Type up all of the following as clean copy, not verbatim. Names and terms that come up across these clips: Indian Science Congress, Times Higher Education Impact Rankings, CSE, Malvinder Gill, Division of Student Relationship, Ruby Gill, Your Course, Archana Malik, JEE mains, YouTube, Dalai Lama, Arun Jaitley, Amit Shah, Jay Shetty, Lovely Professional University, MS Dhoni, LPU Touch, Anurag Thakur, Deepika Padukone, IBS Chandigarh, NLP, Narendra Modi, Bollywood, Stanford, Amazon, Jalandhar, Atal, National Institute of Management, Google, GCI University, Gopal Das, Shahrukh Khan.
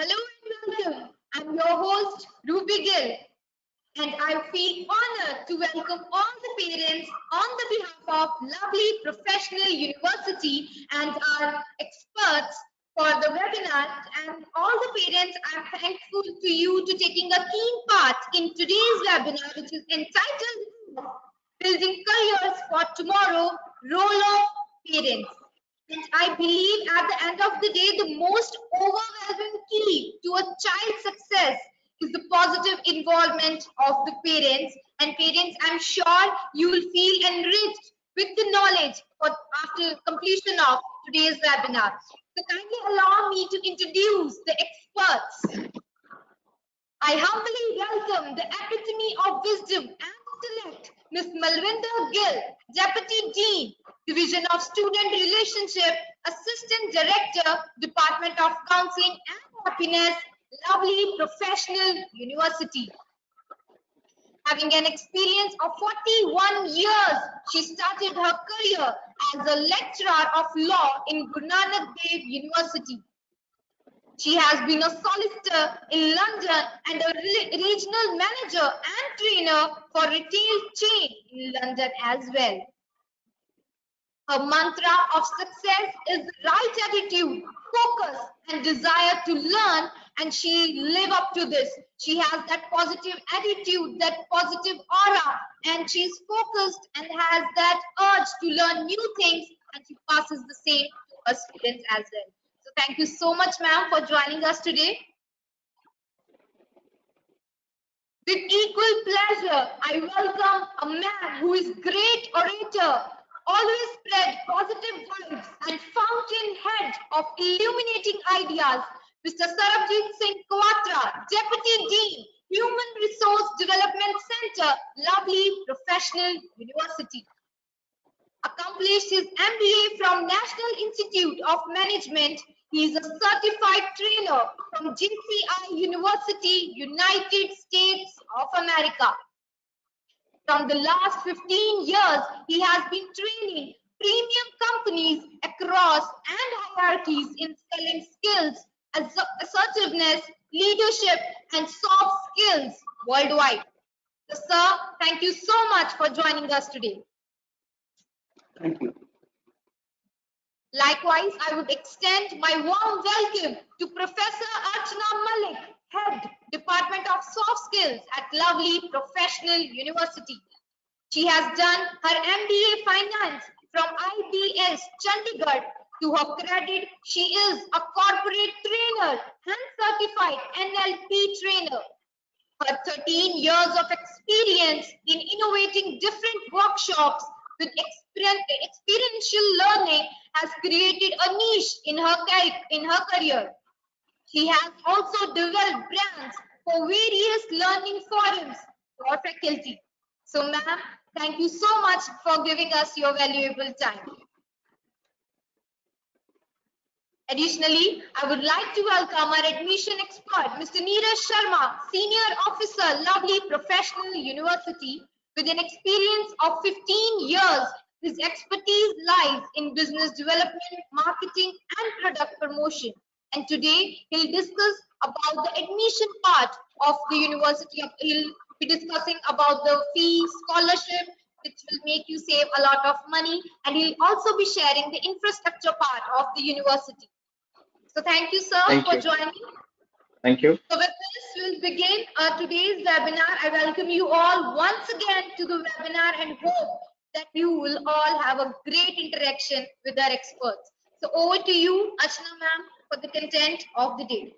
Hello and welcome. I'm your host, Ruby Gill, and I feel honored to welcome all the parents on the behalf of Lovely Professional University and our experts for the webinar. And all the parents, I'm thankful to you for taking a keen part in today's webinar, which is entitled Building Careers for Tomorrow, Role of Parents. And I believe at the end of the day, the most overwhelming key to a child's success is the positive involvement of the parents. And parents, I'm sure you will feel enriched with the knowledge after completion of today's webinar. So kindly allow me to introduce the experts. I humbly welcome the epitome of wisdom and intellect, Ms. Malvinder Gill, Deputy Dean, Division of Student Relationship, Assistant Director, Department of Counseling and Happiness, Lovely Professional University. Having an experience of 41 years, she started her career as a lecturer of law in Guru Nanak Dev University. She has been a solicitor in London and a regional manager and trainer for retail chain in London as well. Her mantra of success is right attitude, focus, and desire to learn, and she lives up to this. She has that positive attitude, that positive aura, and she's focused and has that urge to learn new things, and she passes the same to her students as well. Thank you so much, ma'am, for joining us today. With equal pleasure, I welcome a man who is great orator, always spread positive vibes and fountainhead of illuminating ideas, Mr. Sarabjit Singh Kawatra, Deputy Dean, Human Resource Development Center, Lovely Professional University. Accomplished his MBA from National Institute of Management. He is a certified trainer from GCI University, United States of America. From the last 15 years, he has been training premium companies across and hierarchies in selling skills, assertiveness, leadership, and soft skills worldwide. So, sir, thank you so much for joining us today. Thank you. Likewise, I would extend my warm welcome to Professor Archana Malik, Head, Department of Soft Skills at Lovely Professional University. She has done her MBA Finance from IBS Chandigarh. To her credit, she is a corporate trainer and certified NLP trainer. Her 13 years of experience in innovating different workshops with experiential learning has created a niche in her career. She has also developed brands for various learning forums for faculty. So, ma'am, thank you so much for giving us your valuable time. Additionally, I would like to welcome our admission expert, Mr. Neeraj Sharma, Senior Officer, Lovely Professional University. With an experience of 15 years, his expertise lies in business development, marketing, and product promotion. And today, he'll discuss about the admission part of the university. He'll be discussing about the fee scholarship, which will make you save a lot of money. And he'll also be sharing the infrastructure part of the university. So thank you, sir, for joining. Thank you. So with this, we'll begin today's webinar. I welcome you all once again to the webinar and hope that you will all have a great interaction with our experts. So over to you, Archana ma'am, for the content of the day.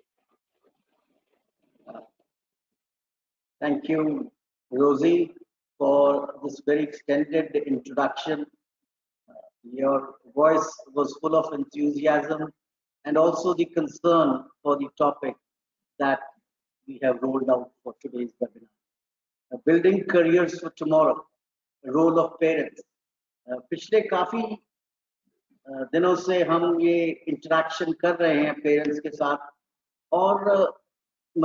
Thank you, Rosie, for this very extended introduction. Your voice was full of enthusiasm and also the concern for the topic that we have rolled out for today's webinar. Building careers for tomorrow, role of parents. पिछले काफी दिनों से हम ये interaction कर रहे हैं parents के साथ और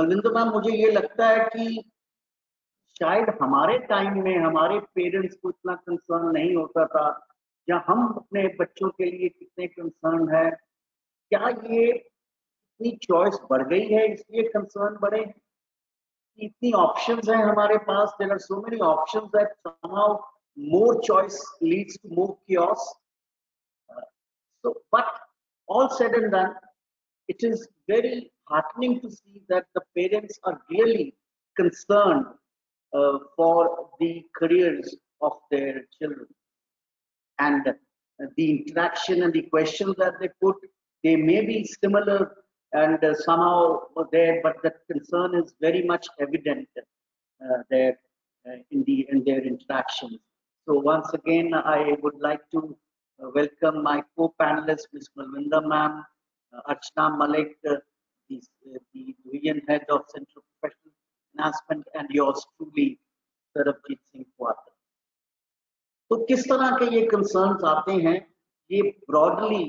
मलिंदा मैम मुझे ये लगता है कि शायद हमारे time में हमारे parents को इतना concern नहीं होता था या हम अपने बच्चों के लिए कितने concerned हैं क्या ये इतनी चॉइस बढ़ गई है, इसलिए कंसर्न बढ़े हैं। इतनी ऑप्शंस हैं हमारे पास, there are so many options that somehow more choice leads to more chaos. So but all said and done, it is very heartening to see that the parents are really concerned for the careers of their children, and the interaction and the questions that they put, they may be similar and somehow there, but the concern is very much evident there in their interactions. So once again, I would like to welcome my co-panelist, Ms. Malvinder Ma'am, Archana Malik, the Division Head of Central Professional Enhancement, and yours truly, Sarabjit Singh Kawatra. तो किस तरह के ये concerns आते हैं, ये broadly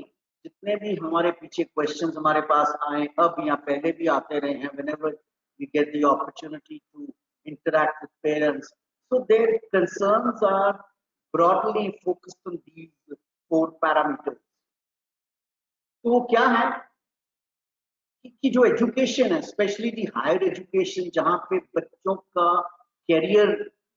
जितने भी हमारे पीछे questions हमारे पास आए अब या पहले भी आते रहे हैं, whenever we get the opportunity to interact with parents, so their concerns are broadly focused on these four parameters. तो क्या है कि जो education है, especially the higher education, जहाँ पे बच्चों का career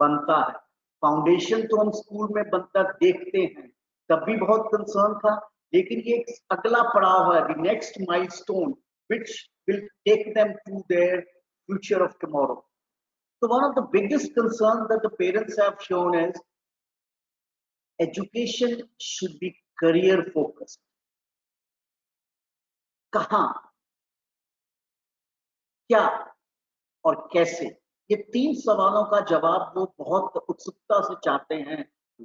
बनता है, फाउंडेशन तो हम स्कूल में बनता देखते हैं, तब भी बहुत कंसर्न था, लेकिन ये अगला पड़ाव है, the next milestone which will take them to their future of tomorrow. So one of the biggest concern that the parents have shown is education should be career focused. कहां, क्या और कैसे, ये तीन सवालों का जवाब वो बहुत उत्सुकता से चाहते हैं.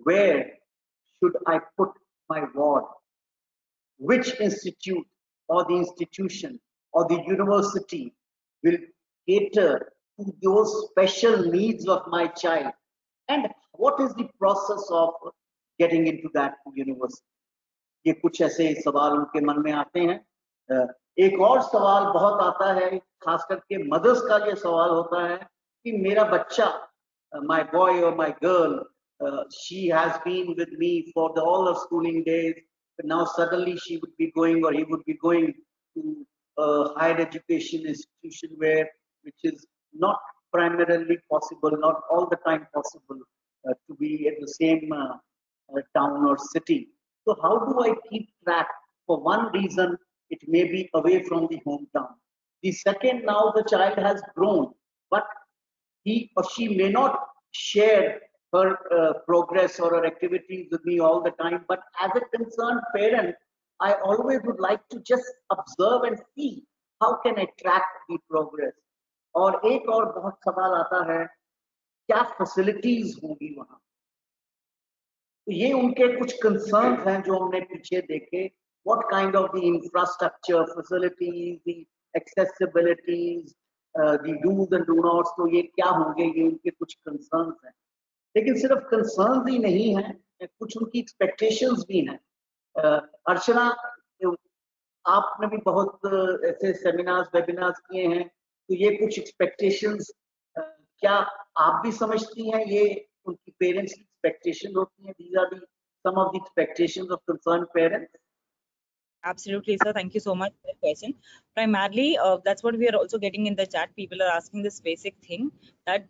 Where should I put my ward? Which institute or the institution or the university will cater to those special needs of my child? And what is the process of getting into that university? ये कुछ ऐसे सवाल उनके मन में आते हैं. एक और सवाल बहुत आता है, खास करके मदर्स का ये सवाल होता है कि मेरा बच्चा, my boy or my girl, she has been with me for the all her schooling days, but now suddenly she would be going or he would be going to a higher education institution where which is not primarily possible, not all the time possible to be in the same town or city. So how do I keep track? For one reason, it may be away from the hometown. The second, now the child has grown, but he or she may not share her progress or her activities with me all the time. But as a concerned parent, I always would like to just observe and see how can I track the progress. Aur ek aur bahut sawal aata hai, kya facilities hongi wahan? To ye unke kuch concerns hain jo humne piche dekhe. What kind of the infrastructure, facilities, the accessibilities, the do's and do nots, तो ये क्या होंगे, ये उनके कुछ concerns हैं. लेकिन सिर्फ कंसर्न्स ही नहीं है, कुछ उनकी एक्सपेक्टेशंस भी हैं. अर्चना, आपने भी बहुत ऐसे सेमिनार्स, वेबिनार्स किए हैं, तो ये कुछ एक्सपेक्टेशंस क्या आप भी समझती हैं, ये उनकी पेरेंट्स की एक्सपेक्टेशन होती है? These are the some of the expectations of concern parents. Absolutely, sir. Thank you so much for the question. Primarily, that's what we are also getting in the chat. People are asking this basic thing that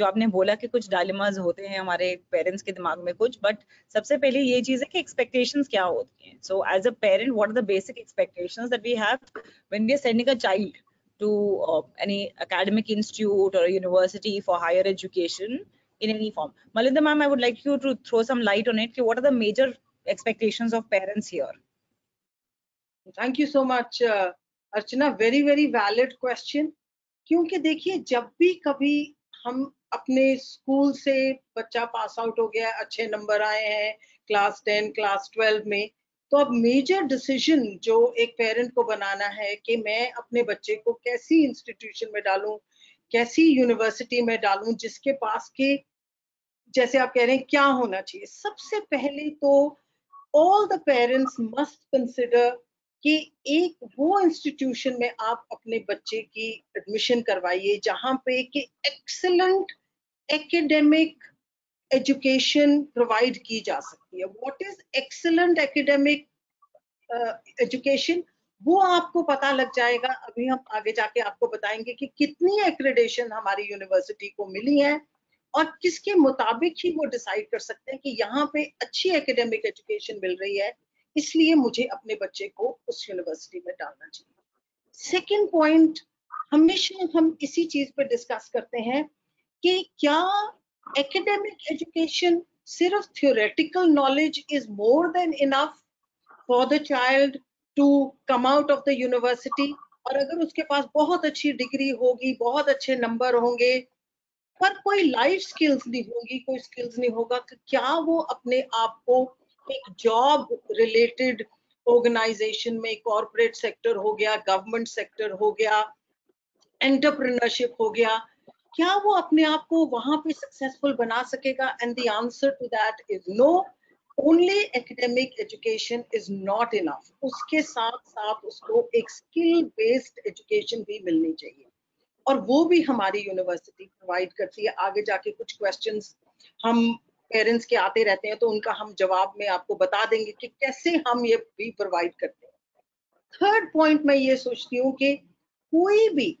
जो आपने बोला कि कुछ dilemmas होते हैं हमारे parents के दिमाग में कुछ, but सबसे पहले ये चीज़ है कि expectations क्या होती हैं. So as a parent, what are the basic expectations that we have when we are sending a child to any academic institute or a university for higher education in any form? Malvinder ma'am, I would like you to throw some light on it. What are the major expectations of parents here? Thank you so much, Archana. Very very valid question. क्योंकि देखिए, जब भी कभी हम अपने school से बच्चा pass out हो गया, अच्छे नंबर आए हैं क्लास 10 क्लास 12 में, तो अब मेजर डिसीजन जो एक पेरेंट को बनाना है कि मैं अपने बच्चे को कैसी इंस्टीट्यूशन में डालूं, कैसी यूनिवर्सिटी में डालूं, जिसके पास के जैसे आप कह रहे हैं क्या होना चाहिए. सबसे पहले तो all the parents must consider कि एक वो इंस्टीट्यूशन में आप अपने बच्चे की एडमिशन करवाइए जहाँ पे कि एक्सेलेंट एकेडमिक एजुकेशन प्रोवाइड की जा सकती है. What is excellent academic education? वो आपको पता लग जाएगा। अभी हम आगे जाके आपको बताएंगे कि कितनी एक्रेडिटेशन हमारी यूनिवर्सिटी को मिली है और किसके मुताबिक ही वो डिसाइड कर सकते हैं कि यहाँ पे अच्छी एकेडमिक एजुकेशन मिल रही है, इसलिए मुझे अपने बच्चे को उस यूनिवर्सिटी में डालना चाहिए। सेकेंड पॉइंट, हमेशा हम इसी चीज पर डिस्कस करते हैं कि क्या एकेडमिक एजुकेशन सिर्फ theoretical knowledge is more than enough for the child to come out of the university, और अगर उसके पास बहुत अच्छी डिग्री होगी, बहुत अच्छे नंबर होंगे, पर कोई लाइफ स्किल्स नहीं होगी, कोई स्किल्स नहीं होगा, कि क्या वो अपने आप को एक जॉब रिलेटेड ऑर्गेनाइजेशन में, कॉर्पोरेट सेक्टर हो गया, गवर्नमेंट सेक्टर हो गया, एंटरप्रेन्योरशिप हो गया, क्या वो अपने आप को वहां पे सक्सेसफुल बना सकेगा? And the answer to that is no. Only academic education is not enough, उसके साथ साथ उसको एक स्किल बेस्ड एजुकेशन भी मिलनी चाहिए, और वो भी हमारी यूनिवर्सिटी प्रोवाइड करती है। आगे जाके कुछ क्वेश्चंस हम पेरेंट्स के आते रहते हैं, तो उनका हम जवाब में आपको बता देंगे कि कैसे हम ये भी प्रोवाइड करते हैं। थर्ड पॉइंट, मैं ये सोचती हूँ कि कोई भी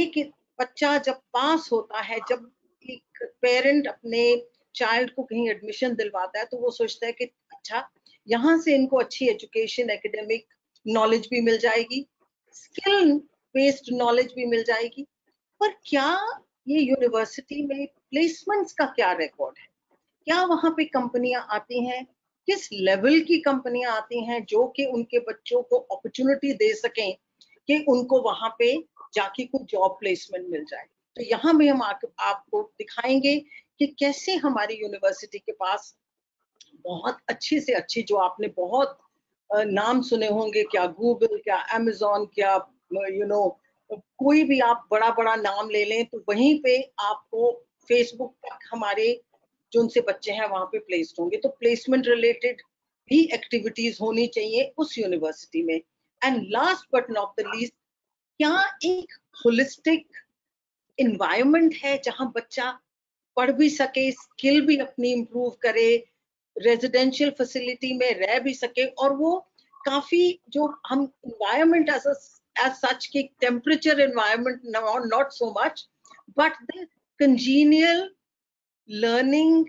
एक बच्चा जब पास होता है, जब एक पेरेंट अपने चाइल्ड को कहीं एडमिशन दिलवाता है, तो वो सोचता है कि अच्छा, यहाँ से इनको अच्छी एजुकेशन, एकेडमिक नॉलेज भी मिल जाएगी, स्किल बेस्ड नॉलेज भी मिल जाएगी, पर क्या ये यूनिवर्सिटी में प्लेसमेंट्स का क्या रिकॉर्ड है? क्या वहाँ पे कंपनियां आती हैं? किस लेवल की कंपनियां आती हैं जो कि उनके बच्चों को अपॉर्चुनिटी दे सकें कि उनको वहाँ पे जाके कोई जॉब प्लेसमेंट मिल जाए? तो यहाँ भी हम आपको दिखाएंगे कि कैसे हमारी यूनिवर्सिटी के पास बहुत अच्छी से अच्छी, जो आपने बहुत नाम सुने होंगे, क्या गूगल, क्या अमेजोन, क्या कोई भी आप बड़ा बड़ा नाम ले लें, तो वहीं पे आपको फेसबुक तक हमारे जो उनसे बच्चे हैं वहाँ पे प्लेस्ड होंगे। तो प्लेसमेंट रिलेटेड भी एक्टिविटीज होनी चाहिए उस यूनिवर्सिटी में। And last but not the least, क्या एक होलिस्टिक इन्वायरमेंट है जहाँ बच्चा पढ़ भी सके, स्किल भी अपनी इम्प्रूव करे, रेजिडेंशियल फैसिलिटी में रह भी सके, और वो काफी जो हम इन्वायरमेंट एज सच की temperature environment not so much, but the congenial learning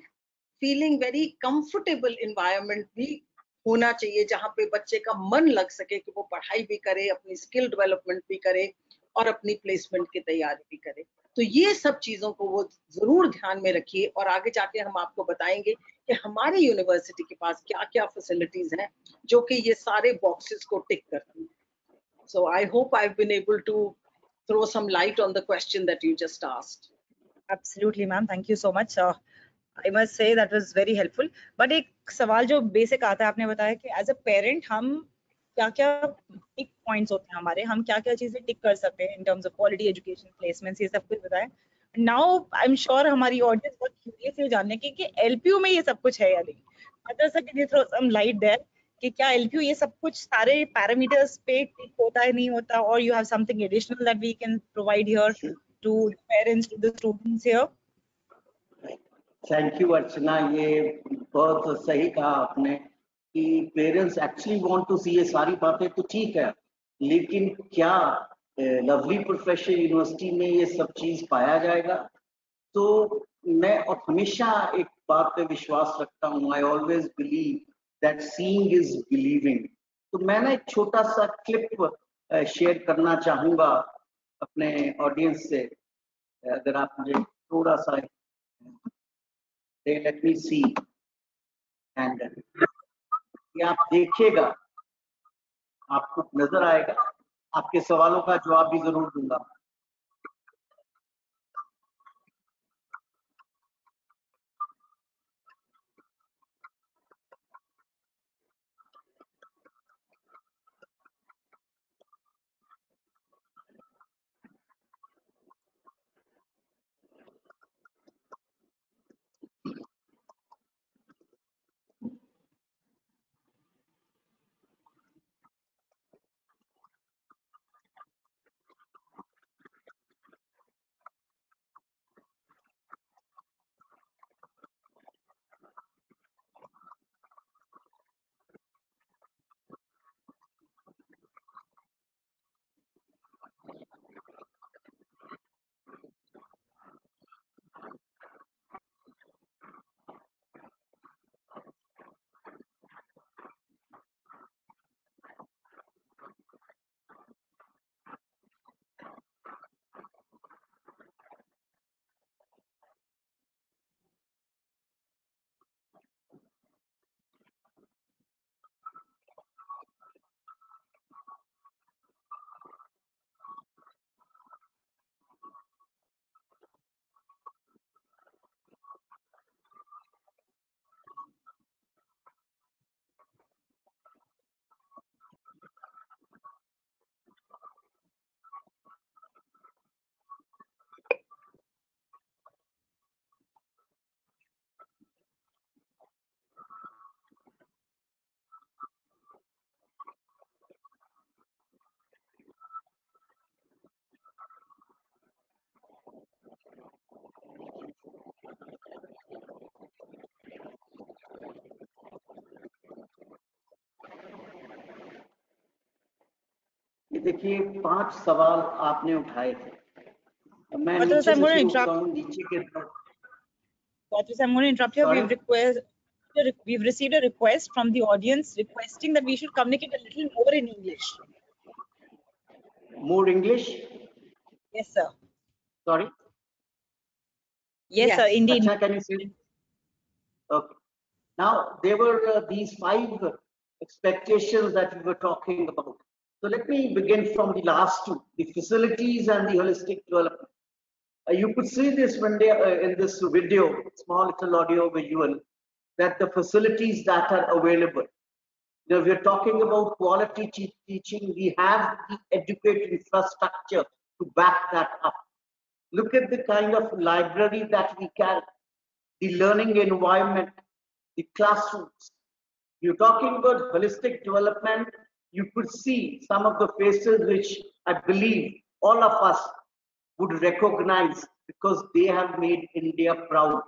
feeling very comfortable environment भी होना चाहिए, जहाँ पे बच्चे का मन लग सके कि वो पढ़ाई भी करे, अपनी स्किल डेवलपमेंट भी करे और अपनी प्लेसमेंट की तैयारी भी करे। तो ये सब चीजों को वो जरूर ध्यान में रखिए, और आगे जाके हम आपको बताएंगे कि हमारी यूनिवर्सिटी के पास क्या क्या फैसिलिटीज हैं जो कि ये सारे बॉक्सेस को टिक करती हैं। So I hope I have been able to throw some light on the question that you just asked. Absolutely ma'am, thank you so much. I must say that was very helpful. But एक सवाल जो basic आता है, आपने बताया कि as a parent हम क्या क्या टिक पॉइंट्स होते हैं हमारे, हम क्या क्या चीजें टिक कर सकते हैं in terms of quality, education, placements, ये सब कुछ बताएं। नाउ आई एम श्योर हमारी ऑडियंस बहुत क्यूरियस है जानने की एलपीयू में ये सब कुछ है या नहीं। Other sir can you throw some light there कि क्या एलपीयू ये सब कुछ सारे पैरामीटर्स पे टिक होता है, नहीं होता, और you have something additional that we can provide here to parents, to the students here. Thank you Archana, ये बहुत सही कहा आपने कि parents actually want to see, ये सारी बातें तो ठीक है, लेकिन क्या लवली प्रोफेशनल यूनिवर्सिटी में ये सब चीज पाया जाएगा? तो मैं हमेशा एक बात पे विश्वास रखता हूँ, I always believe that seeing is believing. तो मैं ना एक छोटा सा क्लिप शेयर करना चाहूँगा अपने ऑडियंस से, अगर आप मुझे थोड़ा सा लेट मी सी एंड आप देखिएगा, आपको नजर आएगा, आपके सवालों का जवाब भी जरूर दूंगा। कि देखिए 5 सवाल आपने उठाए थे। मैं नीचे के I'm going to interrupt here. We've received a request from the audience requesting that we should communicate a little more in English. More English? Yes, sir. Sorry? Yes, sir, indeed. Achha, can you see? Okay. Now, there were these 5 expectations that we were talking about. So let me begin from the last two, the facilities and the holistic development. You could see this in this video, small little audio visual, that the facilities that are available. Now we are talking about quality teaching. We have the educate infrastructure to back that up. Look at the kind of library that we carry, the learning environment, the classrooms. You're talking about holistic development. You could see some of the faces which I believe all of us would recognize because they have made India proud.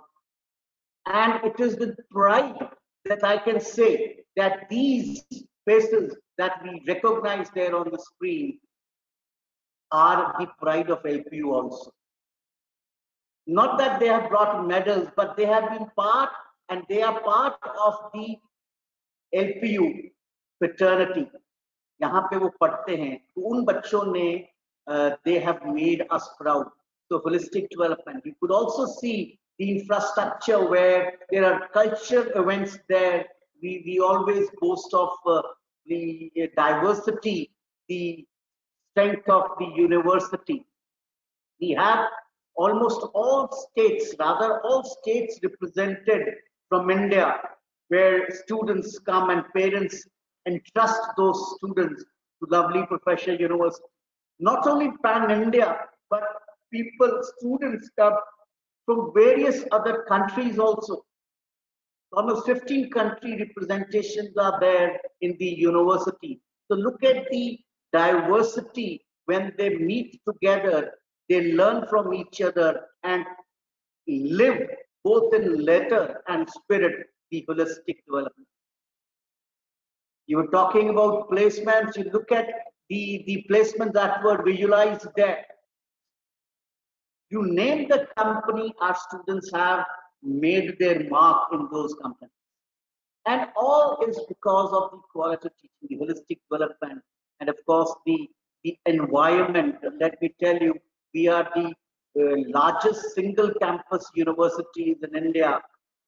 And it is with pride that I can say that these faces that we recognize there on the screen are the pride of LPU also. Not that they have brought medals, but they have been part and they are part of the LPU fraternity. यहाँ पे वो पढ़ते हैं, उन बच्चों ने they have made us proud. So holistic development. You could also see the infrastructure where there are cultural events there. We always boast of the diversity, the strength of the university. We have almost all states represented from India, where students come and parents entrust those students to Lovely Professional University. Not only pan-India, but students come from various other countries also. Almost 15 country representations are there in the university. So look at the diversity. When they meet together, they learn from each other and live both in letter and spirit, the holistic development. You were talking about placements. You look at the placements that were visualized there. You name the company, our students have made their mark in those companies. And all is because of the quality teaching, the holistic development, and of course the environment. Let me tell you, we are the largest single campus universities in India,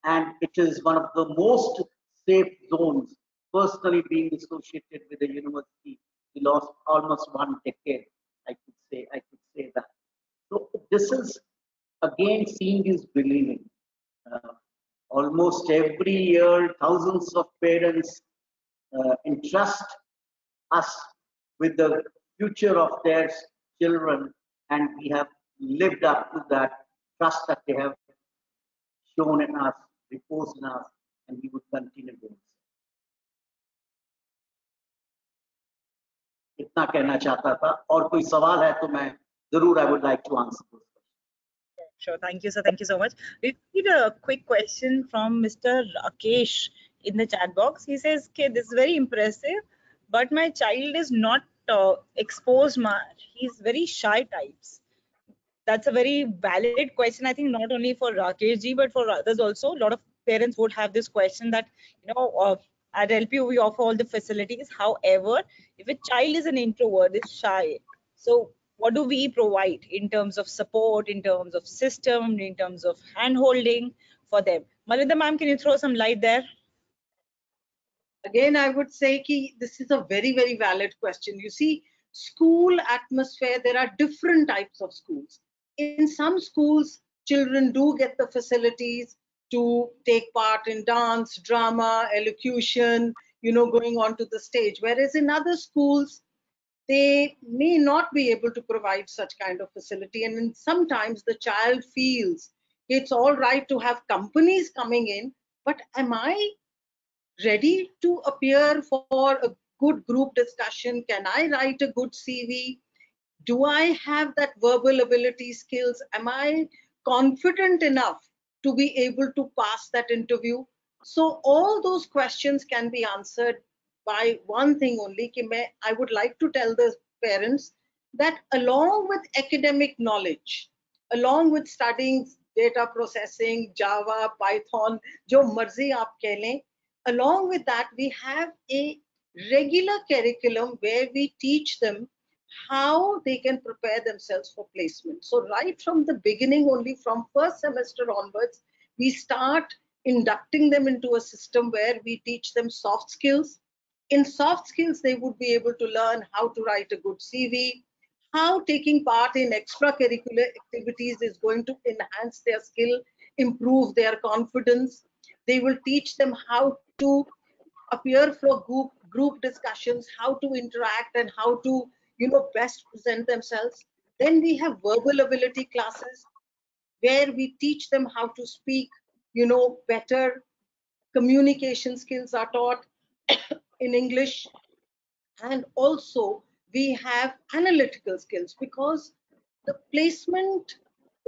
and it is one of the most safe zones, personally being associated with the university. We lost almost 1 decade, I could say that. So this is, again, seeing is believing. Almost every year, thousands of parents entrust us with the future of their children, and we have lived up to that trust that they have shown in us, reposed in us, and we would continue doing so. इतना कहना चाहता था और कोई सवाल है तो मैं जरूर I would like to answer this. Sure, thank you, sir. Thank you so much. We need a quick question from Mr. Akesh in the chat box. He says, "Okay, this is very impressive, but my child is not exposed much. He's very shy types." That's a very valid question. I think not only for Rakesh ji but for others also. A lot of parents would have this question that at LPU, we offer all the facilities. However, if a child is an introvert, is shy, so what do we provide in terms of support, in terms of system, in terms of hand-holding for them? Malvinder ma'am, can you throw some light there? Again, I would say ki this is a very, very valid question. You see, school atmosphere, there are different types of schools. In some schools, children do get the facilities to take part in dance, drama, elocution, going on to the stage. Whereas in other schools, they may not be able to provide such kind of facility. And sometimes the child feels it's all right to have companies coming in, but am I ready to appear for a good group discussion? Can I write a good CV? Do I have that verbal ability skills? Am I confident enough to be able to pass that interview? So all those questions can be answered by one thing only. I would like to tell the parents that along with academic knowledge, along with studying data processing, Java, Python, jo marzi aap keh lein, along with that, we have a regular curriculum where we teach them how they can prepare themselves for placement. So right from the beginning, only from first semester onwards, we start inducting them into a system where we teach them soft skills. In soft skills, they would be able to learn how to write a good CV, how taking part in extracurricular activities is going to enhance their skill, improve their confidence. They will teach them how to appear for group discussions, how to interact and how to best present themselves. Then we have verbal ability classes where we teach them how to speak, better. Communication skills are taught in English. And also we have analytical skills, because the placement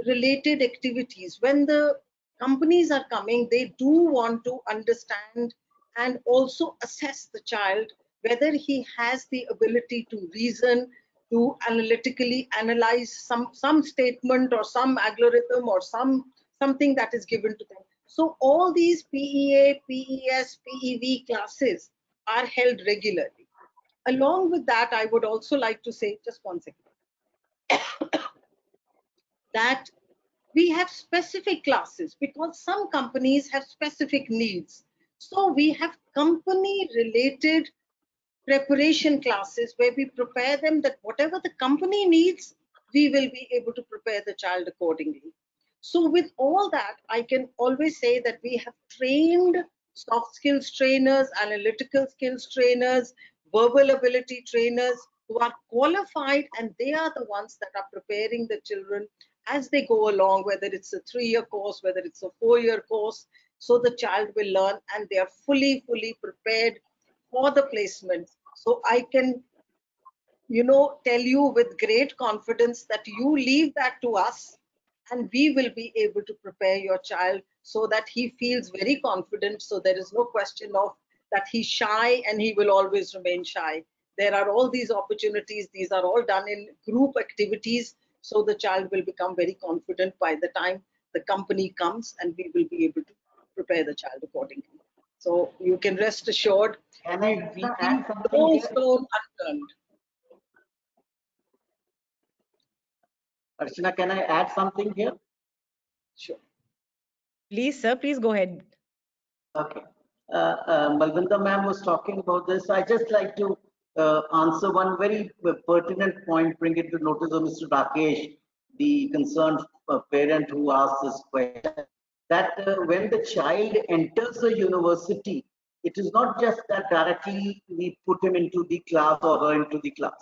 related activities, when the companies are coming, they do want to understand and also assess the child, whether he has the ability to reason, to analytically analyze some statement or some algorithm or something that is given to them. So all these PEA, PES, PEV classes are held regularly. Along with that, I would also like to say, just one second, that we have specific classes because some companies have specific needs. So we have company-related preparation classes where we prepare them that whatever the company needs, we will be able to prepare the child accordingly. So with all that, I can always say that we have trained soft skills trainers, analytical skills trainers, verbal ability trainers who are qualified, and they are the ones that are preparing the children as they go along, whether it's a 3-year course, whether it's a 4-year course. So the child will learn and they are fully prepared for the placement. So I can, tell you with great confidence that you leave that to us and we will be able to prepare your child so that he feels very confident. So there is no question of that he's shy and he will always remain shy. There are all these opportunities. These are all done in group activities. So the child will become very confident by the time the company comes, and we will be able to prepare the child accordingly. So you can rest assured. Can I add something? No stone unturned. Archana, can I add something here? Sure. Please, sir, please go ahead. Okay. Malvinder ma'am was talking about this. I just like to answer one very pertinent point, bring it to notice of Mr. Rakesh, the concerned parent who asked this question. That when the child enters a university, it is not just that directly we put him into the class or her into the class.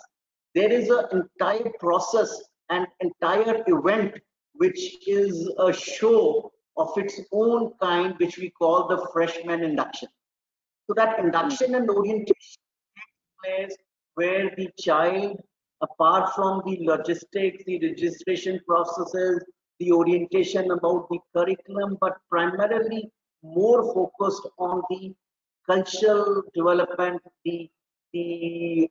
There is an entire process, an entire event, which is a show of its own kind, which we call the freshman induction. So that induction and orientation takes place where the child, apart from the logistics, the registration processes, the orientation about the curriculum, but primarily more focused on the cultural development, the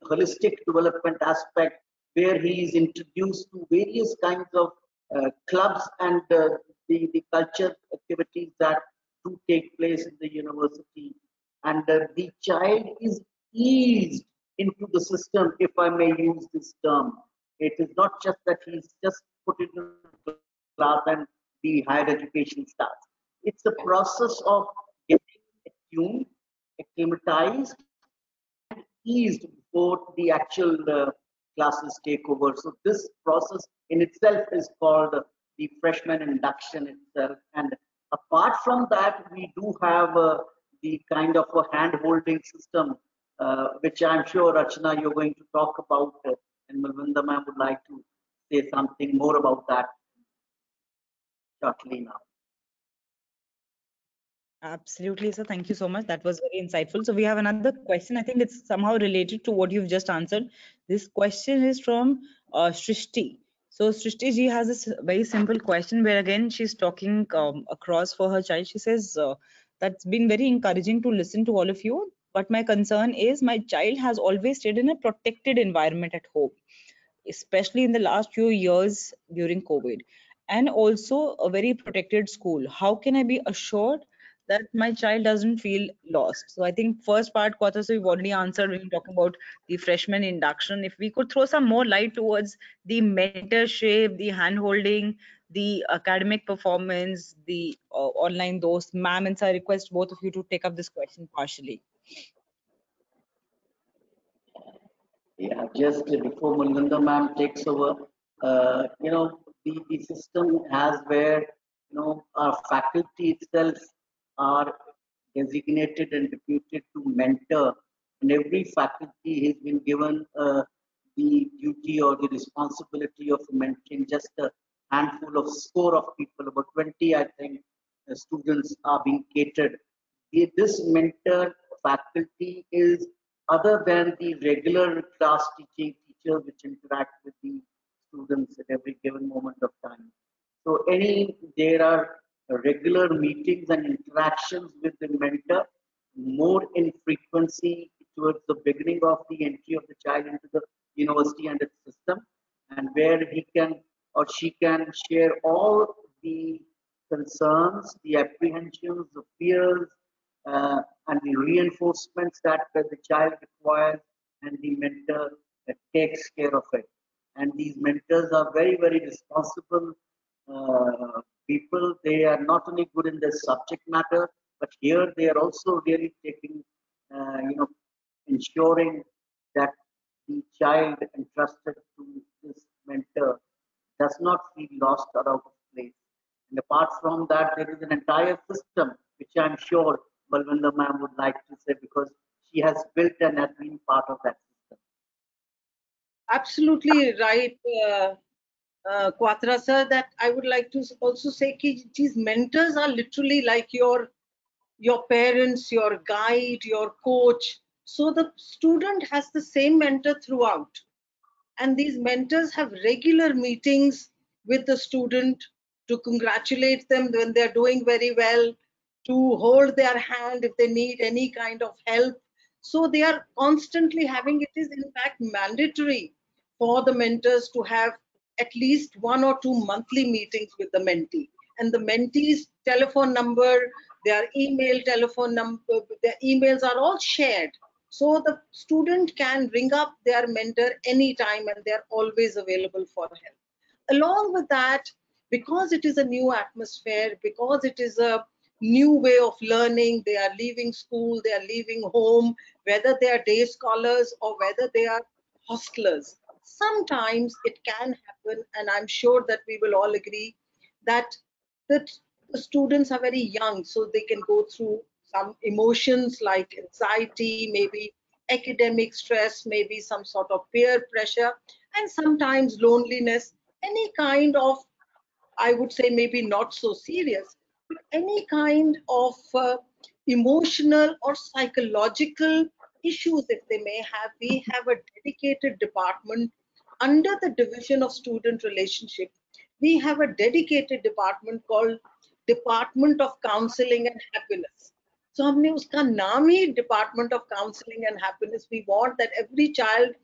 holistic development aspect, where he is introduced to various kinds of clubs and the culture activities that do take place in the university. And the child is eased into the system, if I may use this term. It is not just that he's just put it in the class and the higher education starts. It's a process of getting attuned, acclimatized, and eased before the actual classes take over. So this process in itself is called the freshman induction itself. And apart from that, we do have the kind of a hand-holding system, which I'm sure, Archana, you're going to talk about, and Malvinder ma'am would like to say something more about that shortly now. Absolutely, sir. Thank you so much. That was very insightful. So we have another question. I think it's somehow related to what you've just answered. This question is from Shrishti. So Shrishti ji has this very simple question where again she's talking across for her child. She says, that's been very encouraging to listen to all of you. But my concern is my child has always stayed in a protected environment at home, especially in the last few years during COVID, and also a very protected school. How can I be assured that my child doesn't feel lost? So I think first part, Kawatra, so we've already answered when we're talking about the freshman induction. If we could throw some more light towards the mentorship, the hand-holding, the academic performance, the online those. Ma'am and sir, I request both of you to take up this question partially. Yeah, just before Malvinder ma'am takes over, you know, the system has where, you know, our faculty itself are designated and deputed to mentor, and every faculty has been given the duty or the responsibility of mentoring just a handful of score of people, about 20, I think, students are being catered. This mentor faculty is other than the regular class teaching teachers which interact with the students at every given moment of time. So there are regular meetings and interactions with the mentor, more in frequency towards the beginning of the entry of the child into the university and its system, and where he can or she can share all the concerns, the apprehensions, the fears, and the reinforcements that the child requires, and the mentor takes care of it. And these mentors are very, very responsible people. They are not only good in their subject matter, but here they are also really taking, ensuring that the child entrusted to this mentor does not feel lost or out of place. And apart from that, there is an entire system, which I'm sure Malvinder ma'am would like to say, because she has built and has been part of that system. Absolutely right, Kawatra sir, that I would like to also say that these mentors are literally like your parents, your guide, your coach. So the student has the same mentor throughout. And these mentors have regular meetings with the student to congratulate them when they're doing very well, to hold their hand if they need any kind of help. So they are constantly having, it is in fact mandatory for the mentors to have at least 1 or 2 monthly meetings with the mentee. And the mentee's telephone number, their email, telephone number, their emails are all shared. So the student can ring up their mentor anytime and they're always available for help. Along with that, because it is a new atmosphere, because it is a new way of learning, they are leaving school, they are leaving home, whether they are day scholars or whether they are hostlers. Sometimes it can happen, and I'm sure that we will all agree that the students are very young, so they can go through some emotions like anxiety, maybe academic stress, maybe some sort of peer pressure, and sometimes loneliness, any kind of, I would say maybe not so serious, but any kind of emotional or psychological issues if they may have. We have a dedicated department under the Division of Student Relationship. We have a dedicated department called Department of Counseling and Happiness. So हमने उसका नाम ही Department of Counseling and Happiness. We want that every child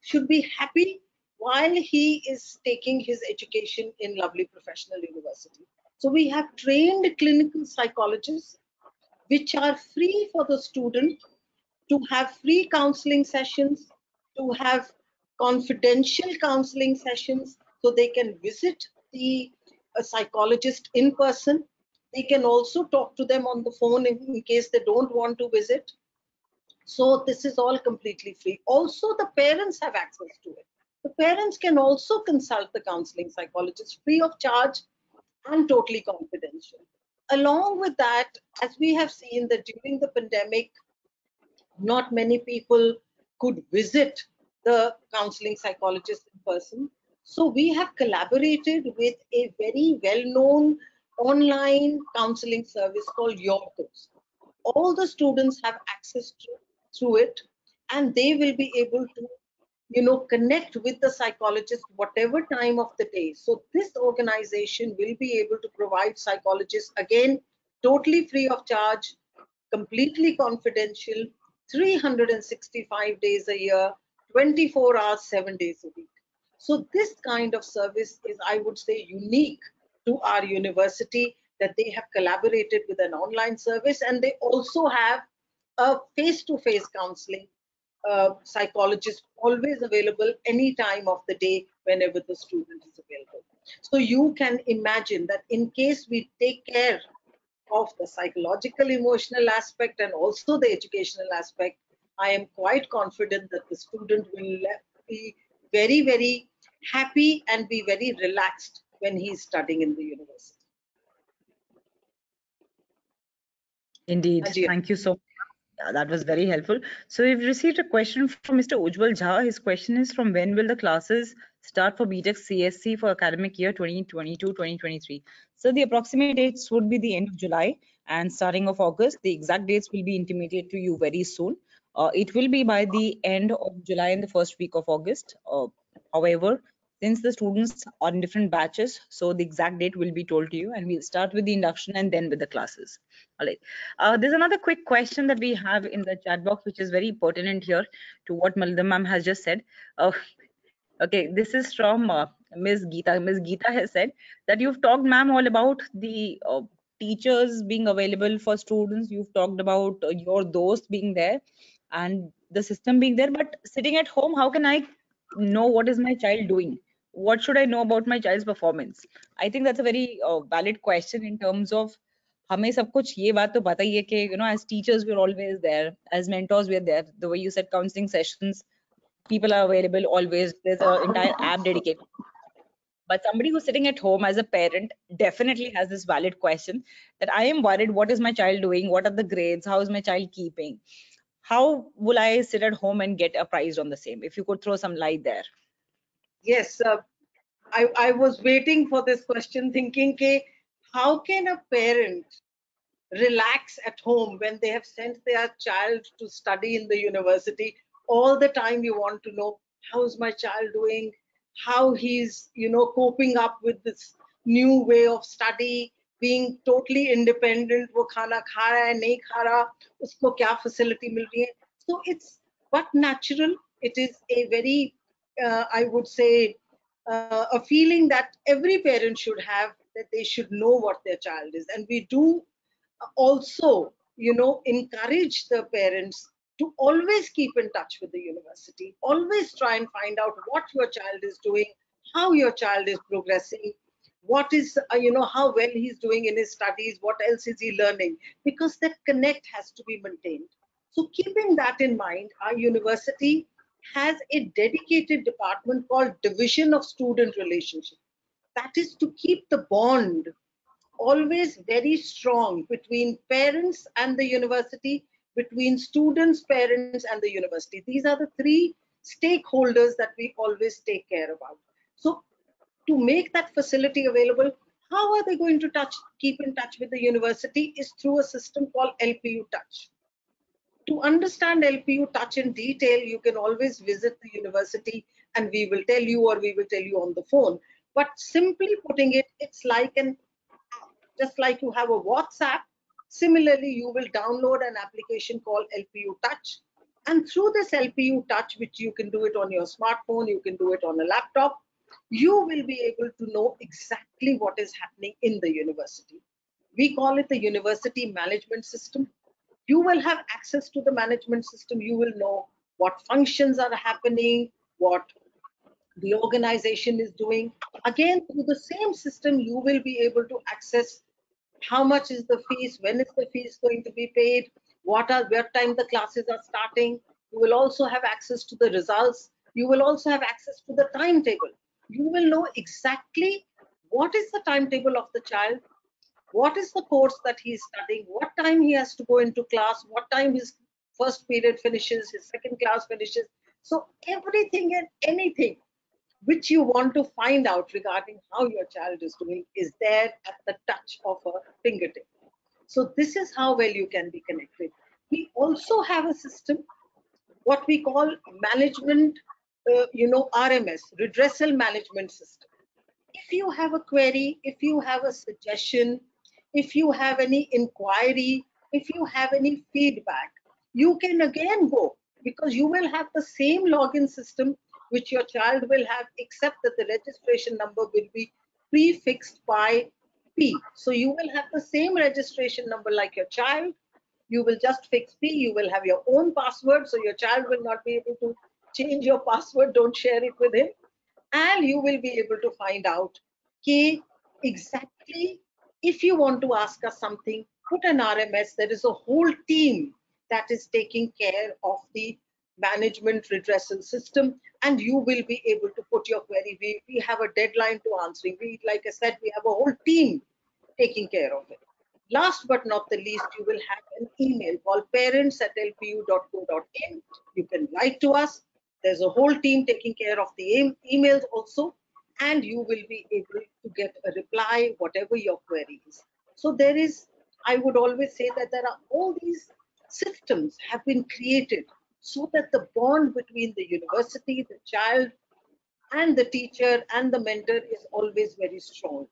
should be happy while he is taking his education in Lovely Professional University. So we have trained clinical psychologists which are free for the student to have free counseling sessions, to have confidential counseling sessions, so they can visit the psychologist in person. They can also talk to them on the phone in case they don't want to visit. So this is all completely free. Also, the parents have access to it. The parents can also consult the counseling psychologist free of charge and totally confidential. Along with that, as we have seen that during the pandemic, not many people could visit the counseling psychologist in person. So we have collaborated with a very well-known online counseling service called Your Course. All the students have access to it, and they will be able to, connect with the psychologist whatever time of the day. So this organization will be able to provide psychologists, again, totally free of charge, completely confidential, 365 days a year, 24 hours, 7 days a week. So this kind of service is, I would say, unique to our university, that they have collaborated with an online service, and they also have a face-to-face counseling psychologist always available any time of the day, whenever the student is available. So you can imagine that in case we take care of the psychological, emotional aspect and also the educational aspect, I am quite confident that the student will be very, very happy and be very relaxed when he is studying in the university. Indeed. Thank you so much. Yeah, that was very helpful. So we've received a question from Mr. Ujwal Jha. His question is, from when will the classes start for BTech CSE for academic year 2022-2023? So the approximate dates would be the end of July and starting of August. The exact dates will be intimated to you very soon. It will be by the end of July and the first week of August. However, since the students are in different batches, so the exact date will be told to you, and we'll start with the induction and then with the classes. All right. There's another quick question that we have in the chat box, which is very pertinent here to what Malvinder ma'am has just said. Okay, this is from Ms. Geeta. Ms. Geeta has said that you've talked, ma'am, all about the teachers being available for students. You've talked about your dost being there and the system being there. But sitting at home, how can I know what is my child doing? What should I know about my child's performance? I think that's a very valid question in terms of, you know, as teachers, we're always there. As mentors, we're there. The way you said, counseling sessions, people are available always. There's an entire app dedicated. But somebody who's sitting at home as a parent definitely has this valid question that I am worried, what is my child doing? What are the grades? How is my child keeping? How will I sit at home and get apprised on the same? If you could throw some light there. Yes, I was waiting for this question, thinking, how can a parent relax at home when they have sent their child to study in the university? All the time you want to know, how's my child doing? How he's, you know, coping up with this new way of study, being totally independent, wo khana kha raha hai, nahi kha raha, usko kya facility mil rahi hai. So it's but natural. It is a very, I would say, a feeling that every parent should have, that they should know what their child is. And we do also, you know, encourage the parents to always keep in touch with the university, always try and find out what your child is doing, how your child is progressing, what is, you know, how well he's doing in his studies, what else is he learning, because that connect has to be maintained. So keeping that in mind, our university has a dedicated department called Division of Student Relationship. That is to keep the bond always very strong between parents and the university, between students, parents, and the university. These are the three stakeholders that we always take care about. So to make that facility available, how are they going to keep in touch with the university is through a system called LPU Touch. To understand LPU Touch in detail, you can always visit the university and we will tell you, or we will tell you on the phone. But simply putting it, it's like an app. Just like you have a WhatsApp, similarly, you will download an application called LPU Touch. And through this LPU Touch, which you can do it on your smartphone, you can do it on a laptop, you will be able to know exactly what is happening in the university. We call it the university management system. You will have access to the management system. You will know what functions are happening, what the organization is doing. Again, through the same system, you will be able to access how much is the fees, when is the fees going to be paid, what time the classes are starting. You will also have access to the results. You will also have access to the timetable. You will know exactly what is the timetable of the child, what is the course that he is studying, what time he has to go into class, what time his first period finishes, his second class finishes. So everything and anything which you want to find out regarding how your child is doing is there at the touch of a fingertip. So this is how well you can be connected. We also have a system, what we call management, RMS, redressal management system. If you have a query, if you have a suggestion, if you have any inquiry, if you have any feedback, you can again go, because you will have the same login system which your child will have, except that the registration number will be prefixed by P. So you will have the same registration number like your child. You will just fix P. You will have your own password, so your child will not be able to change your password. Don't share it with him. And you will be able to find out ki exactly, if you want to ask us something, put an RMS. There is a whole team that is taking care of the management redressal system, and you will be able to put your query. We have a deadline to answering. Like I said, we have a whole team taking care of it. Last but not the least, you will have an email called parents@lpu.co.in. You can write to us. There's a whole team taking care of the emails also, and you will be able to get a reply, whatever your query is. So there is, I would always say that there are all these systems have been created so that the bond between the university, the child, and the teacher and the mentor is always very strong.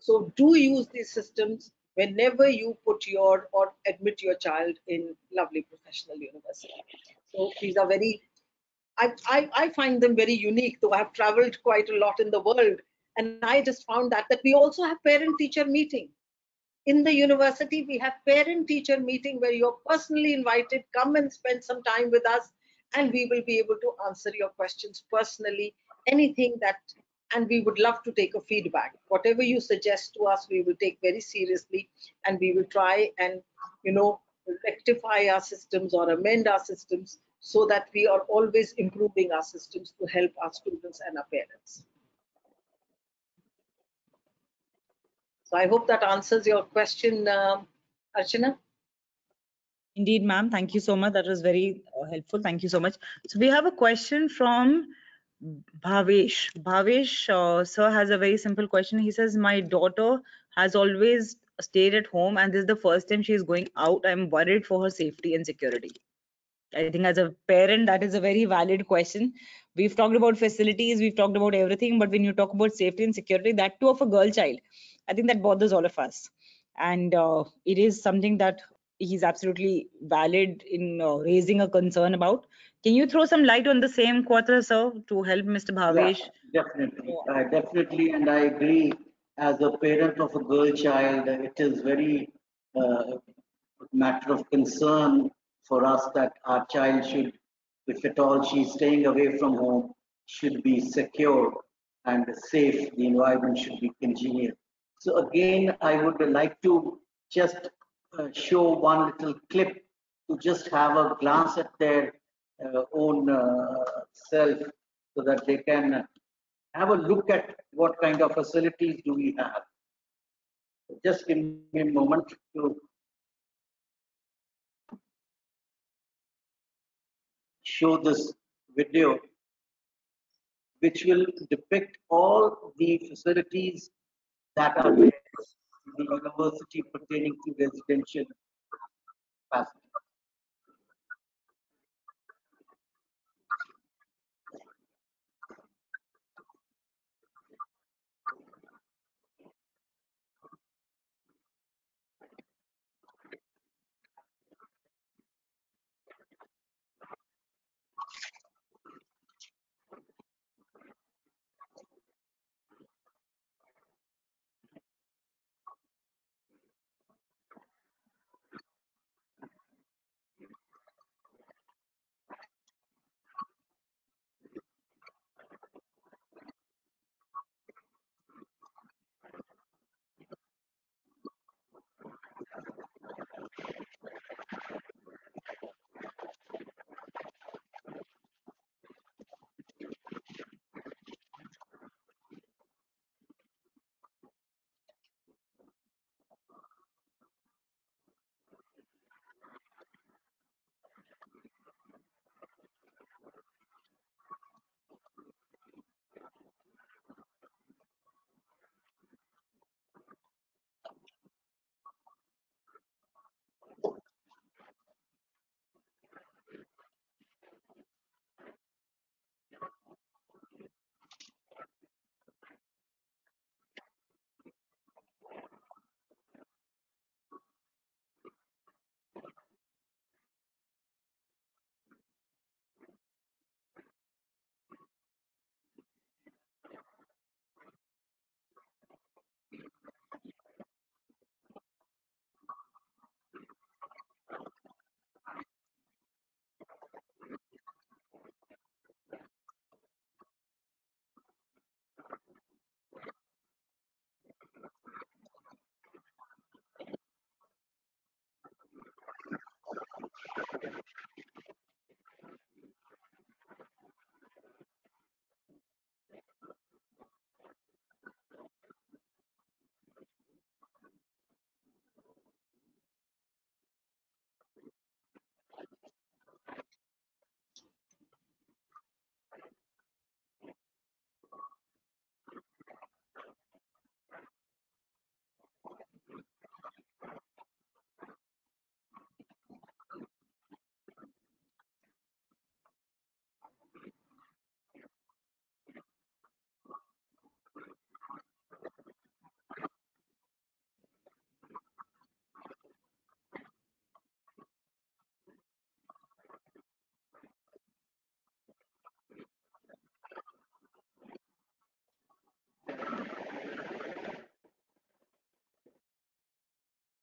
So do use these systems whenever you put your or admit your child in Lovely Professional University. So these are very, I find them very unique, though I've traveled quite a lot in the world, and I just found that we also have parent-teacher meeting. In the university, we have parent-teacher meeting where you're personally invited, come and spend some time with us, and we will be able to answer your questions personally, anything that, and we would love to take a feedback. Whatever you suggest to us, we will take very seriously, and we will try and, you know, rectify our systems or amend our systems so that we are always improving our systems to help our students and our parents. So I hope that answers your question, Archana. Indeed, ma'am. Thank you so much. That was very helpful. Thank you so much. So we have a question from Bhavesh. Bhavesh, sir, has a very simple question. He says, my daughter has always stayed at home, and this is the first time she is going out. I'm worried for her safety and security. I think as a parent, that is a very valid question. We've talked about facilities, we've talked about everything, but when you talk about safety and security, that too of a girl child, I think that bothers all of us. And it is something that he's absolutely valid in raising a concern about. Can you throw some light on the same, Kawatra, sir, to help Mr. Bhavesh? Yeah, definitely. Yeah. Definitely, and I agree. As a parent of a girl child, it is very matter of concern for us that our child should, if at all she's staying away from home, should be secure and safe. The environment should be congenial. So again, I would like to just show one little clip to just have a glance at their own self, so that they can have a look at what kind of facilities do we have. Just give me a moment to show this video, which will depict all the facilities that are in the university pertaining to residential capacity.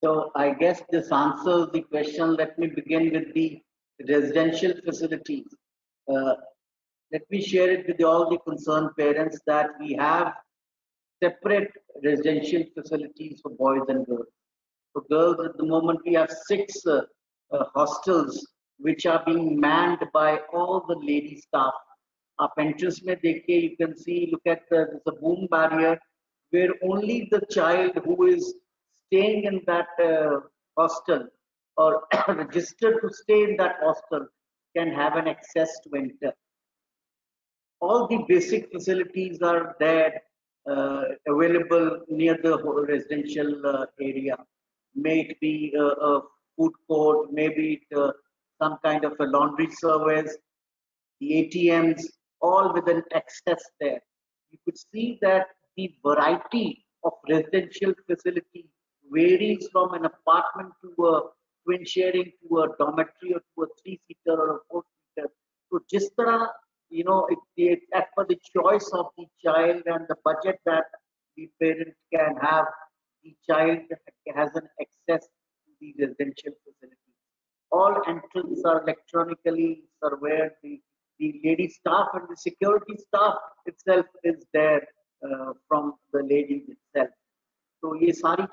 So I guess this answers the question. Let me begin with the residential facilities. Let me share it with all the concerned parents that we have separate residential facilities for boys and girls. For girls, at the moment, we have 6 hostels which are being manned by all the lady staff. Up entrance mein dekhe, you can see, look at the boom barrier, where only the child who is staying in that hostel or registered to stay in that hostel can have an access to enter. All the basic facilities are there, available near the residential area. May it be a food court, maybe some kind of a laundry service, the ATMs, all with an access there. You could see that the variety of residential facility varies from an apartment to a twin sharing to a dormitory or to a 3-seater or a 4-seater. So just it's as per the choice of the child and the budget that the parent can have, the child has an access to the residential facility. All entrances are electronically surveyed. The lady staff and the security staff itself is there from the ladies itself. So these are all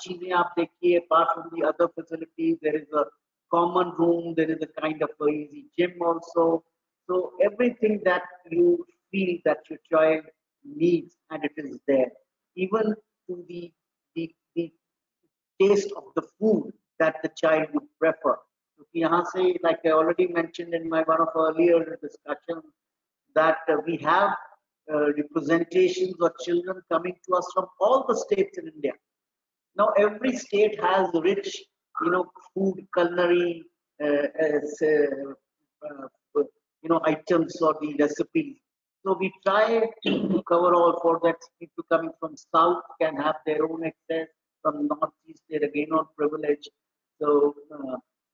things. Apart from the other facilities, there is a common room, there is a kind of a easy gym also. So everything that you feel that your child needs, and it is there. Even to the taste of the food that the child would prefer. Like I already mentioned in my one of earlier discussions, that we have representations of children coming to us from all the states in India. Now every state has rich, food, culinary, items or the recipes. So we try to cover all for that. People coming from south can have their own access. From northeast, they're again on privilege. So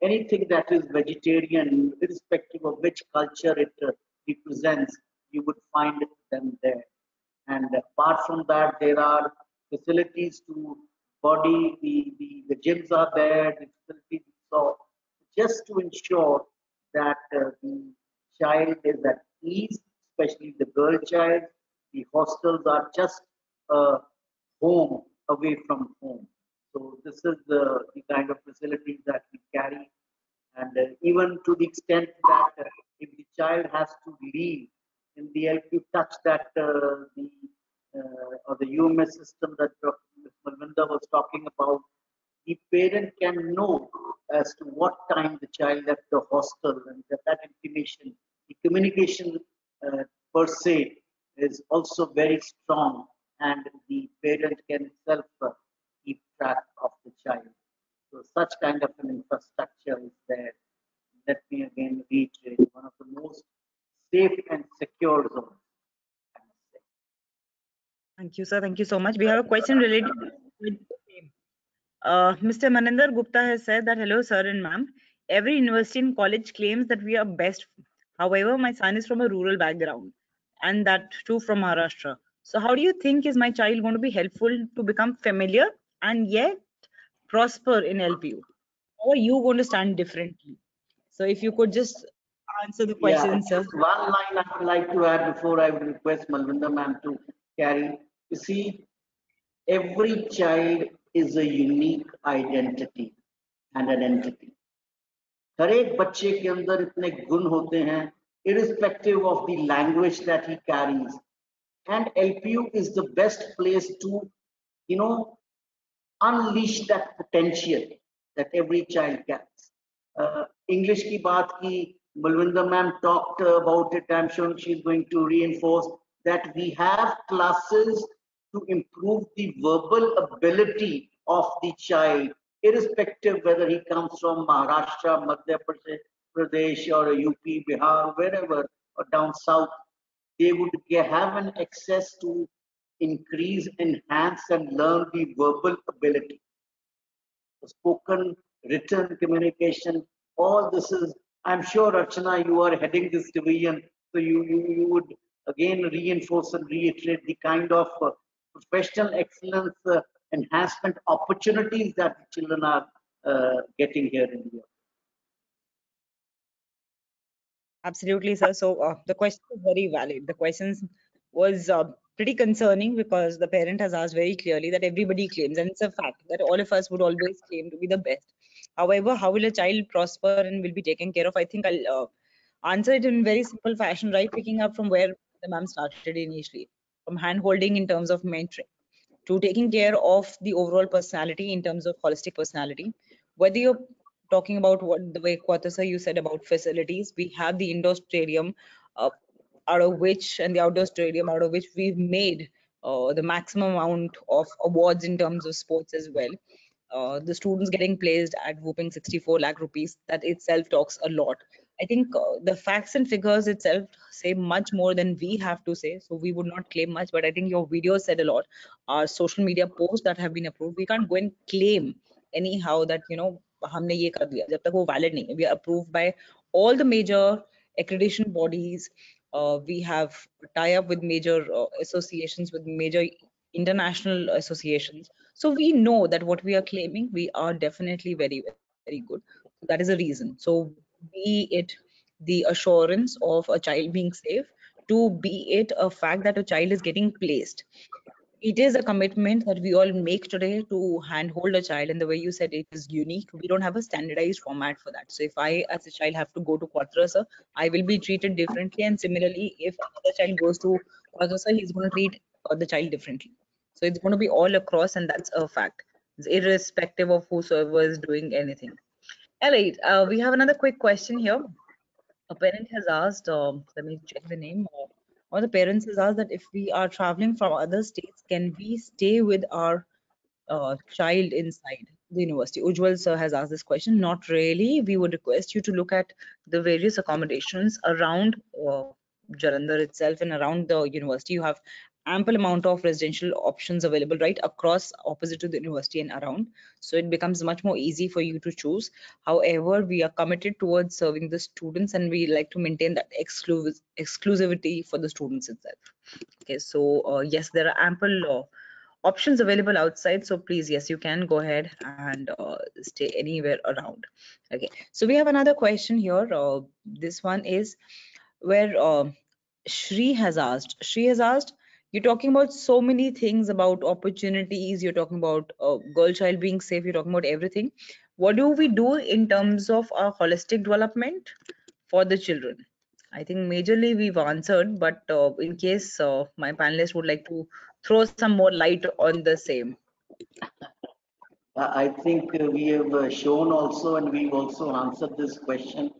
anything that is vegetarian, irrespective of which culture it represents, you would find them there. And apart from that, there are facilities to body, the gyms are there, the facilities, so just to ensure that the child is at ease, especially the girl child. The hostels are just home away from home. So this is the kind of facilities that we carry. And even to the extent that if the child has to leave, in the LPU Touch that or the UMS system that Ms. Malvinder was talking about, the parent can know as to what time the child left the hostel, and that information, the communication per se is also very strong, and the parent can itself keep track of the child. So such kind of an infrastructure is there. Let me again reiterate, one of the most safe and secure zone. Thank you, sir. Thank you so much. We have a question related with the same. Mr. Maninder Gupta has said that, hello, sir and ma'am. Every university and college claims that we are best. However, my son is from a rural background and that too from Maharashtra. So how do you think is my child going to be helpful to become familiar and yet prosper in LPU? How are you going to stand differently? So if you could just answer the question, sir. One line I would like to add before I would request Malvinder ma'am to carry. You see, every child is a unique identity and an entity. हर एक बच्चे के अंदर इतने गुण होते हैं, irrespective of the language that he carries. And LPU is the best place to, unleash that potential that every child gets. English की बात की, Malvinder ma'am talked about it. I'm sure she's going to reinforce that we have classes to improve the verbal ability of the child, irrespective whether he comes from Maharashtra, Madhya Pradesh, or UP, Bihar, wherever, or down south. They would have an access to increase, enhance, and learn the verbal ability. The spoken, written communication, all this is. I'm sure, Archana, you are heading this division, so you would again reinforce and reiterate the kind of professional excellence enhancement opportunities that the children are getting here in India. Absolutely, sir. So the question is very valid. The question was pretty concerning because the parent has asked very clearly that everybody claims, and it's a fact that all of us would always claim to be the best. However, how will a child prosper and will be taken care of? I think I'll answer it in very simple fashion, right? Picking up from where the ma'am started initially, from hand-holding in terms of mentoring, to taking care of the overall personality in terms of holistic personality. Whether you're talking about what the way Kawatra sir, you said about facilities, we have the indoor stadium out of which, and the outdoor stadium out of which we've made the maximum amount of awards in terms of sports as well. The students getting placed at whopping 64 lakh rupees, that itself talks a lot. I think the facts and figures itself say much more than we have to say, so we would not claim much, but I think your videos said a lot. Our social media posts that have been approved, we can't go and claim anyhow that, you know, humne ye kar diya, jab tak wo valid nahi. We are approved by all the major accreditation bodies. We have tie up with major associations, with major international associations. So we know that what we are claiming, we are definitely very, very good. That is a reason. So be it the assurance of a child being safe, to be it a fact that a child is getting placed. It is a commitment that we all make today to handhold a child, and the way you said it is unique. We don't have a standardized format for that. So if I as a child have to go to Kawatra sir, I will be treated differently, and similarly if another child goes to Kawatra sir, he's going to treat the child differently. So it's going to be all across, and that's a fact. It's irrespective of whosoever is doing anything. All right, we have another quick question here. A parent has asked, let me check the name. One of the parents has asked that if we are traveling from other states, can we stay with our child inside the university? Ujjwal sir has asked this question. Not really. We would request you to look at the various accommodations around Jalandhar itself and around the university. You have ample amount of residential options available right across, opposite to the university and around, so it becomes much more easy for you to choose. However, we are committed towards serving the students, and we like to maintain that exclusivity for the students itself. Okay, so yes, there are ample options available outside, so please, yes, you can go ahead and stay anywhere around. Okay, so we have another question here. This one is where Shri has asked, you're talking about so many things, about opportunities, you're talking about a girl child being safe, you're talking about everything. What do we do in terms of our holistic development for the children? I think majorly we've answered, but in case my panelists would like to throw some more light on the same. I think we have shown also, and we've also answered this question.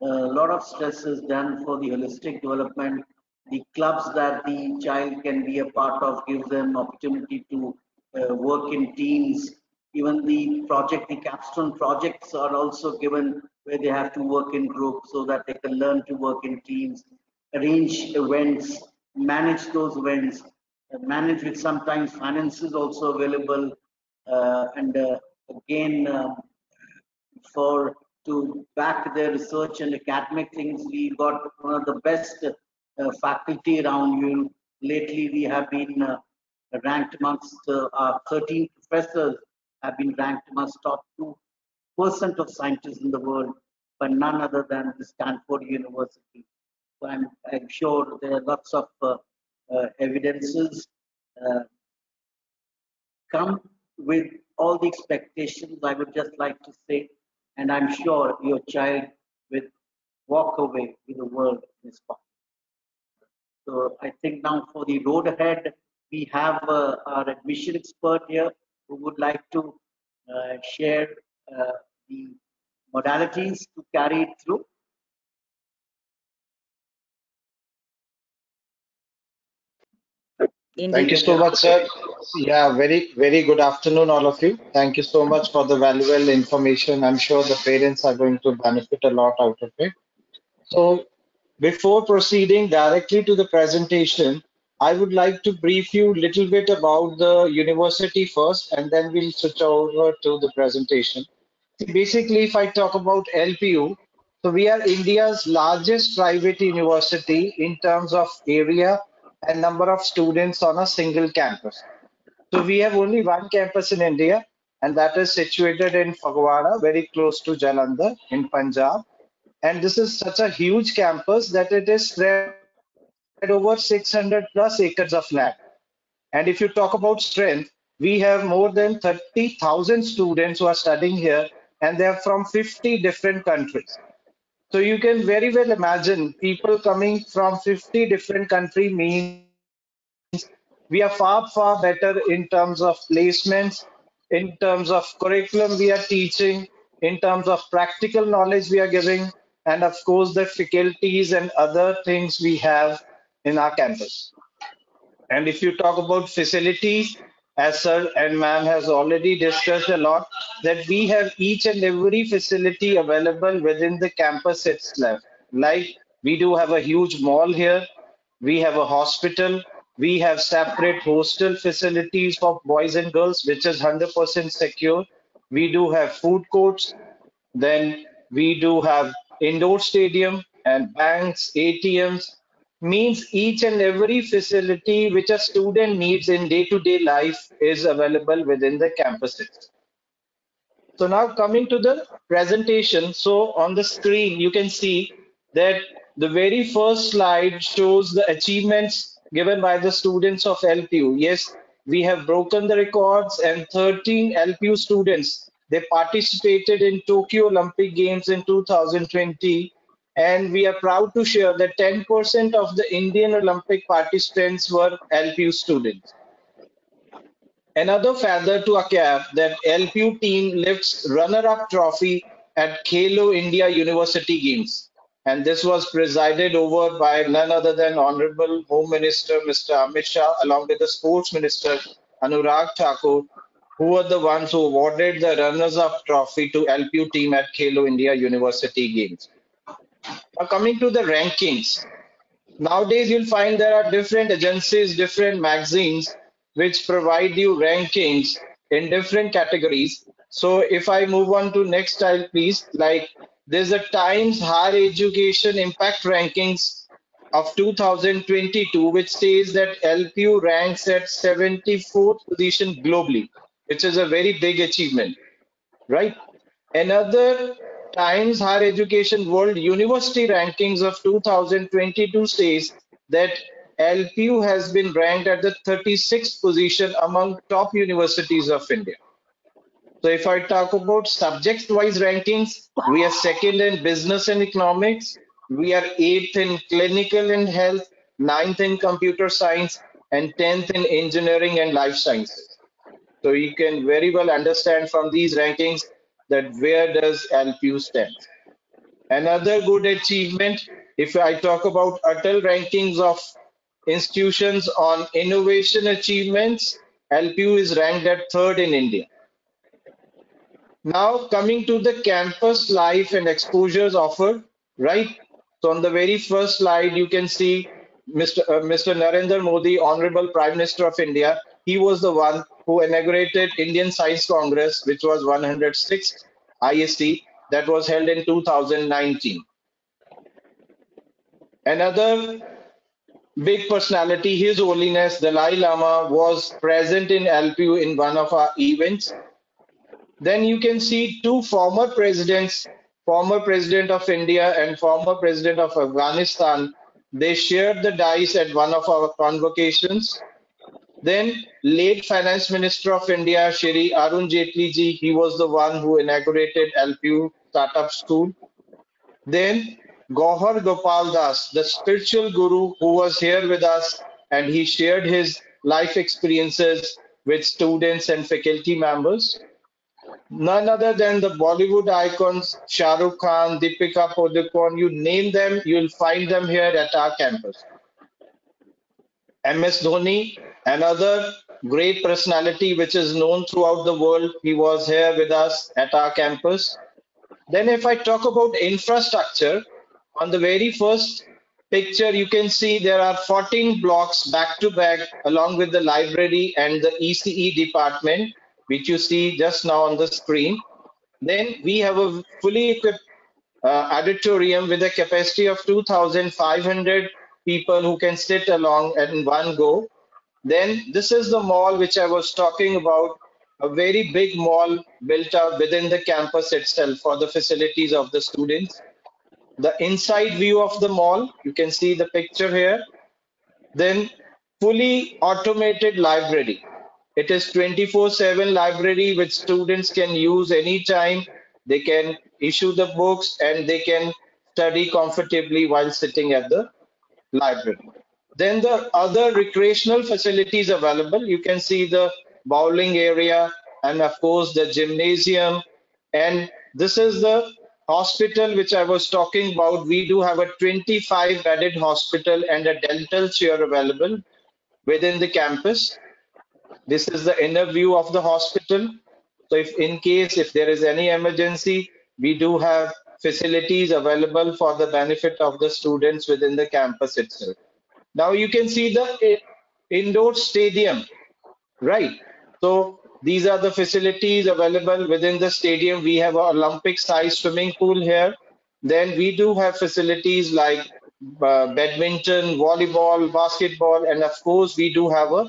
A lot of stress is done for the holistic development. The clubs that the child can be a part of give them opportunity to work in teams. Even the project, the capstone projects are also given, where they have to work in groups so that they can learn to work in teams, arrange events, manage those events, manage with sometimes finances also available, and again for to back their research and academic things, we got one of the best faculty around you. Lately, we have been ranked amongst our 13 professors have been ranked amongst top 2% of scientists in the world, but none other than the Stanford University. So I'm sure there are lots of evidences. Come with all the expectations, I would just like to say, and I'm sure your child will walk away with the world in his pocket. So I think now for the road ahead, we have our admission expert here who would like to share the modalities to carry it through. Thank you so much, sir. Yeah, very, very good afternoon, all of you. Thank you so much for the valuable information. I'm sure the parents are going to benefit a lot out of it. So, before proceeding directly to the presentation, I would like to brief you a little bit about the university first, and then we'll switch over to the presentation. Basically, if I talk about LPU, so we are India's largest private university in terms of area and number of students on a single campus. So we have only one campus in India, and that is situated in Fagwana, very close to Jalandhar in Punjab. And this is such a huge campus that it is spread over 600 plus acres of land. And if you talk about strength, we have more than 30,000 students who are studying here, and they are from 50 different countries. So you can very well imagine people coming from 50 different countries means we are far, far better in terms of placements, in terms of curriculum we are teaching, in terms of practical knowledge we are giving, and of course the faculties and other things we have in our campus. And if you talk about facilities, as sir and ma'am has already discussed a lot, that we have each and every facility available within the campus itself. Like we do have a huge mall here, we have a hospital, we have separate hostel facilities for boys and girls, which is 100% secure. We do have food courts, then we do have indoor stadium and banks, ATMs, means each and every facility which a student needs in day-to-day life is available within the campuses. So now coming to the presentation. So on the screen, you can see that the very first slide shows the achievements given by the students of LPU. Yes, we have broken the records, and 13 LPU students, they participated in Tokyo Olympic Games in 2020. And we are proud to share that 10% of the Indian Olympic participants were LPU students. Another feather to our cap that LPU team lifts runner-up trophy at Khelo India University Games. And this was presided over by none other than Honorable Home Minister Mr. Amit Shah, along with the Sports Minister Anurag Thakur, who were the ones who awarded the runners-up trophy to LPU team at Khelo India University Games. Now coming to the rankings, nowadays you'll find there are different agencies, different magazines which provide you rankings in different categories. So if I move on to next slide, please, like there's a Times Higher Education Impact Rankings of 2022, which says that LPU ranks at 74th position globally, which is a very big achievement, right? Another Times Higher Education World University Rankings of 2022 says that LPU has been ranked at the 36th position among top universities of India. So if I talk about subject-wise rankings, we are second in business and economics, we are 8th in clinical and health, 9th in computer science, and 10th in engineering and life sciences. So you can very well understand from these rankings that where does LPU stand. Another good achievement, if I talk about Atal rankings of institutions on innovation achievements, LPU is ranked at 3rd in India. Now coming to the campus life and exposures offered, right? So on the very first slide, you can see Mr. Narendra Modi, Honorable Prime Minister of India. He was the one who inaugurated Indian Science Congress, which was 106th ISC, that was held in 2019. Another big personality, His Holiness Dalai Lama, was present in LPU in one of our events. Then you can see two former presidents, former President of India and former President of Afghanistan. They shared the dice at one of our convocations. Then late Finance Minister of India, Shri Arun Jaitley ji, he was the one who inaugurated LPU Startup School. Then Gopal Das, the spiritual guru who was here with us, and he shared his life experiences with students and faculty members. None other than the Bollywood icons, Shahrukh Khan, Deepika Padukone, you name them, you'll find them here at our campus. MS Dhoni, another great personality which is known throughout the world, he was here with us at our campus. Then if I talk about infrastructure, on the very first picture you can see there are 14 blocks back to back along with the library and the ECE department, which you see just now on the screen. Then we have a fully equipped auditorium with a capacity of 2,500 people who can sit along in one go. Then this is the mall which I was talking about, a very big mall built up within the campus itself for the facilities of the students. The inside view of the mall, you can see the picture here. Then fully automated library. It is 24/7 library which students can use anytime. They can issue the books and they can study comfortably while sitting at the library. Then the other recreational facilities available. You can see the bowling area and of course the gymnasium. And this is the hospital which I was talking about. We do have a 25 bedded hospital and a dental chair available within the campus. This is the inner view of the hospital. So if in case if there is any emergency, we do have facilities available for the benefit of the students within the campus itself. Now you can see the indoor stadium, right? So these are the facilities available within the stadium. We have an Olympic-sized swimming pool here. Then we do have facilities like badminton, volleyball, basketball, and of course we do have a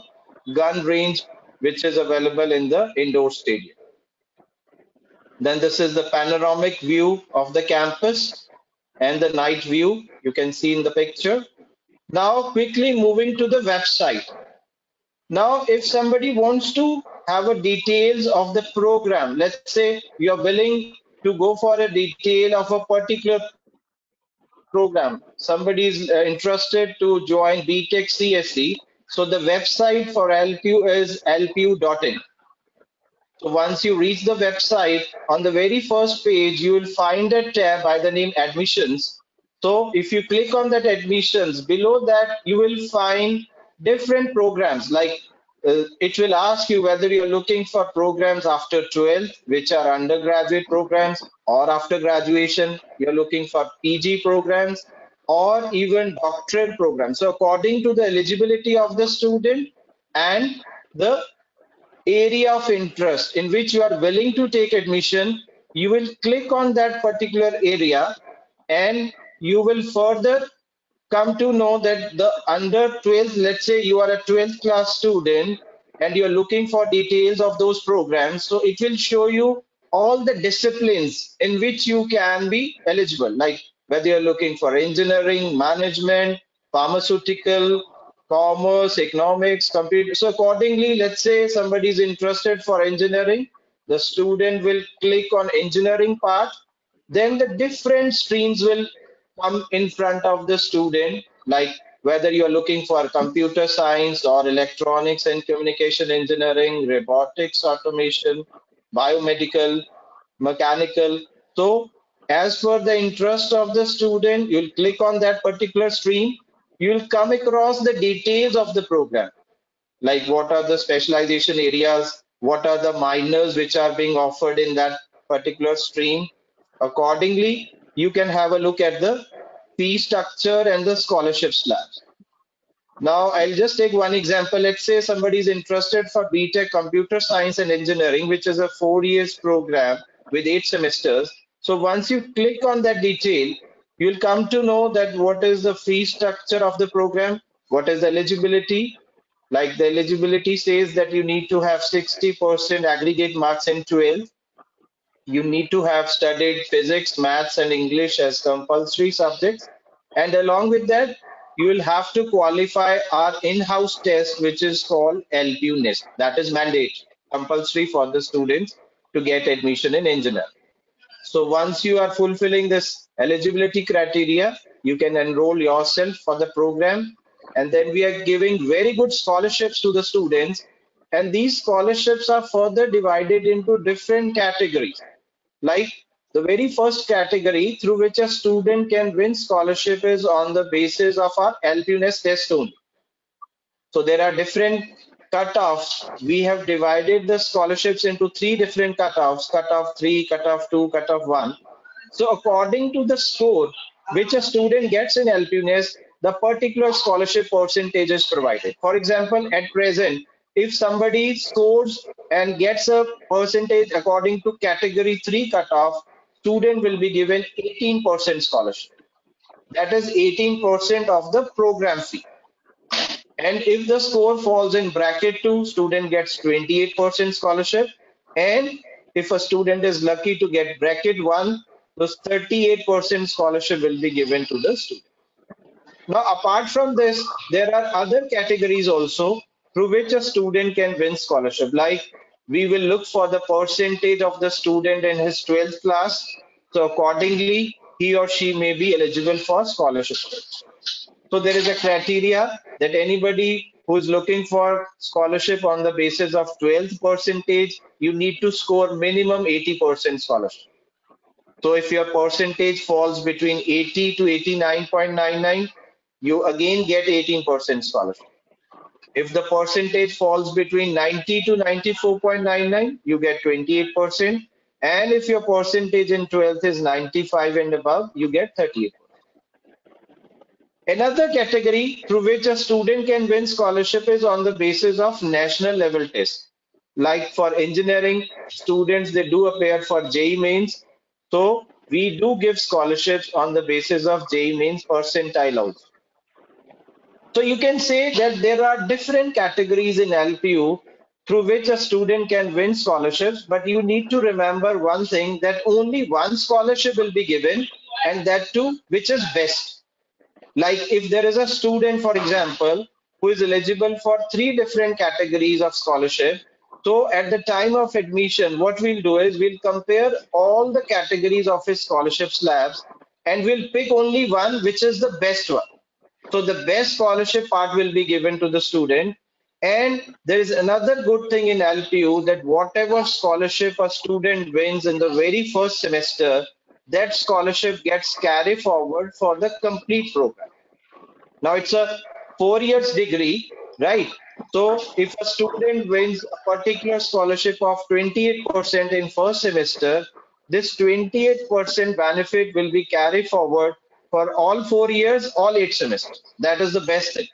gun range which is available in the indoor stadium. Then this is the panoramic view of the campus and the night view you can see in the picture. Now quickly moving to the website. Now if somebody wants to have a details of the program, let's say you're willing to go for a detail of a particular program, somebody is interested to join BTech CSE, so the website for LPU is lpu.in. So once you reach the website, on the very first page you will find a tab by the name admissions. So if you click on that admissions, below that you will find different programs, like it will ask you whether you're looking for programs after 12th, which are undergraduate programs, or after graduation you're looking for PG programs or even doctorate programs. So according to the eligibility of the student and the area of interest in which you are willing to take admission, you will click on that particular area and you will further come to know that the under 12th, let's say you are a 12th class student and you're looking for details of those programs. So it will show you all the disciplines in which you can be eligible, like whether you're looking for engineering, management, pharmaceutical, commerce, economics, computer. So accordingly, let's say somebody is interested for engineering, the student will click on engineering part, then the different streams will come in front of the student, like whether you're looking for computer science or electronics and communication engineering, robotics, automation, biomedical, mechanical. So as per the interest of the student, you'll click on that particular stream. You'll come across the details of the program, like what are the specialization areas, what are the minors which are being offered in that particular stream. Accordingly, you can have a look at the fee structure and the scholarship slabs. Now I'll just take one example. Let's say somebody is interested for BTech Computer Science and Engineering, which is a 4-year program with 8 semesters. So once you click on that detail, you'll come to know that what is the fee structure of the program, what is the eligibility. Like the eligibility says that you need to have 60% aggregate marks in 12. You need to have studied physics, maths and English as compulsory subjects, and along with that you will have to qualify our in-house test which is called LPU NIST. That is mandate compulsory for the students to get admission in engineering. So once you are fulfilling this eligibility criteria, you can enroll yourself for the program, and then we are giving very good scholarships to the students, and these scholarships are further divided into different categories. Like the very first category through which a student can win scholarship is on the basis of our LPU NIST test only. So there are different cutoffs. We have divided the scholarships into 3 different cutoffs: cutoff 3, cutoff 2, cutoff 1. So according to the score which a student gets in LPU NIST, the particular scholarship percentage is provided. For example, at present, if somebody scores and gets a percentage according to category 3 cutoff, student will be given 18% scholarship. That is 18% of the program fee. And if the score falls in bracket 2, student gets 28% scholarship. And if a student is lucky to get bracket 1, those 38% scholarship will be given to the student. Now, apart from this, there are other categories also through which a student can win scholarship. Like we will look for the percentage of the student in his 12th class. So accordingly, he or she may be eligible for scholarship. So there is a criteria that anybody who is looking for scholarship on the basis of 12th percentage, you need to score minimum 80% scholarship. So if your percentage falls between 80 to 89.99, you again get 18% scholarship. If the percentage falls between 90 to 94.99, you get 28%. And if your percentage in 12th is 95 and above, you get 38%. Another category through which a student can win scholarship is on the basis of national level tests. Like for engineering students, they do appear for JEE mains. So we do give scholarships on the basis of JEE mains percentile also. So you can say that there are different categories in LPU through which a student can win scholarships, but you need to remember one thing, that only one scholarship will be given, and that too, which is best. Like if there is a student, for example, who is eligible for 3 different categories of scholarship, so at the time of admission, what we'll do is we'll compare all the categories of his scholarship slabs, and we'll pick only one, which is the best one. So the best scholarship part will be given to the student. And there is another good thing in LPU, that whatever scholarship a student wins in the very first semester, that scholarship gets carried forward for the complete program. Now it's a 4-year degree, right? So if a student wins a particular scholarship of 28% in first semester, this 28% benefit will be carried forward for all 4 years, all 8 semesters. That is the best thing.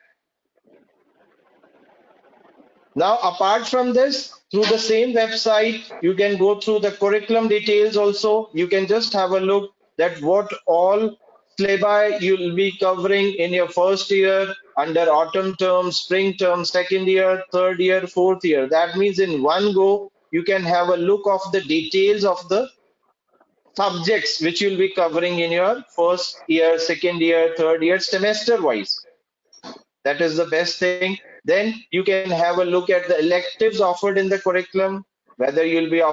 Now, apart from this, through the same website, you can go through the curriculum details also. You can just have a look that what all syllabi you'll be covering in your first year under autumn term, spring term, second year, third year, fourth year. That means in one go, you can have a look of the details of the subjects which you'll be covering in your first year, second year, third year, semester wise. That is the best thing. Then you can have a look at the electives offered in the curriculum, whether you'll be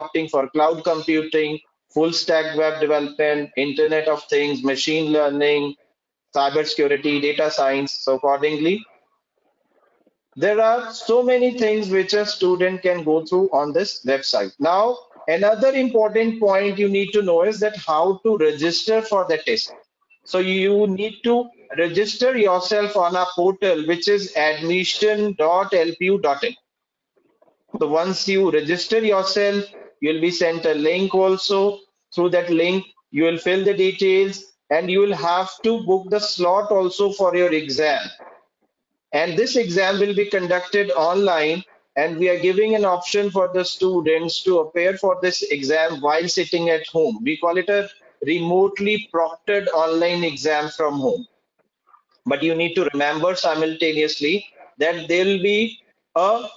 opting for cloud computing, full stack web development, Internet of Things, machine learning, cybersecurity, data science. So accordingly, there are so many things which a student can go through on this website. Now, another important point you need to know is that how to register for the test. So you need to register yourself on our portal, which is admission.lpu.in. So once you register yourself, you'll be sent a link also. Through that link, you will fill the details and you will have to book the slot also for your exam. And this exam will be conducted online. And we are giving an option for the students to appear for this exam while sitting at home. We call it a remotely proctored online exam from home. But you need to remember simultaneously that there will be a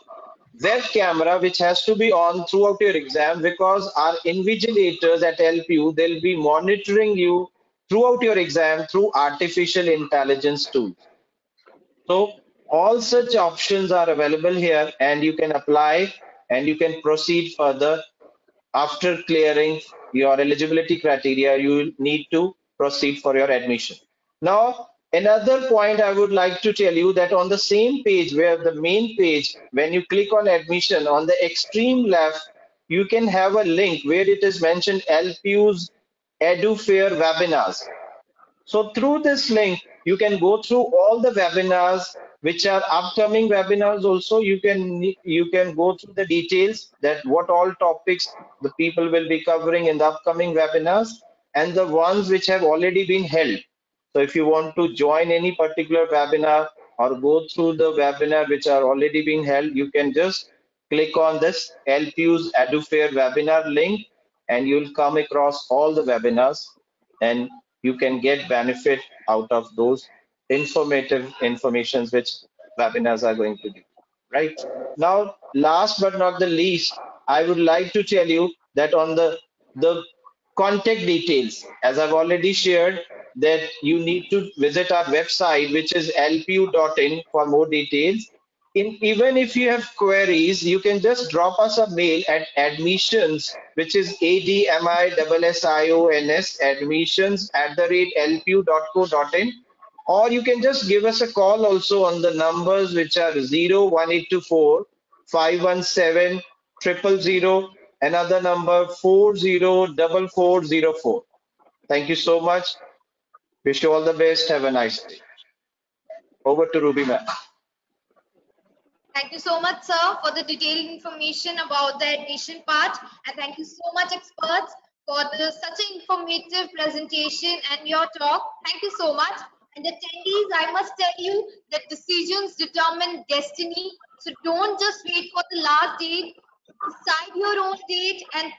web camera which has to be on throughout your exam, because our invigilators at LPU, they'll be monitoring you throughout your exam through artificial intelligence tools. So all such options are available here, and you can apply and you can proceed further. After clearing your eligibility criteria, you will need to proceed for your admission. Now, another point I would like to tell you, that on the same page, where the main page, when you click on admission, on the extreme left, you can have a link where it is mentioned LPU's EduFair webinars. So through this link, you can go through all the webinars, which are upcoming webinars also. You can go through the details that what all topics the people will be covering in the upcoming webinars and the ones which have already been held. So if you want to join any particular webinar or go through the webinar which are already being held, you can just click on this LPU's EduFair webinar link and you'll come across all the webinars and you can get benefit out of those informative informations which webinars are going to do. right? Now, last but not the least, I would like to tell you that on the contact details, as I've already shared, that you need to visit our website, which is lpu.in, for more details. Even if you have queries, you can just drop us a mail at admissions, which is admissions, admissions@lpu.co.in, or you can just give us a call also on the numbers, which are 01824 517 000, another number 404404. Thank you so much. Wish you all the best. Have a nice day. Over to Ruby ma'am. Thank you so much, sir, for the detailed information about the admission part, and thank you so much, experts, for such an informative presentation and your talk. Thank you so much. And attendees, I must tell you that decisions determine destiny. So don't just wait for the last date. Decide your own date and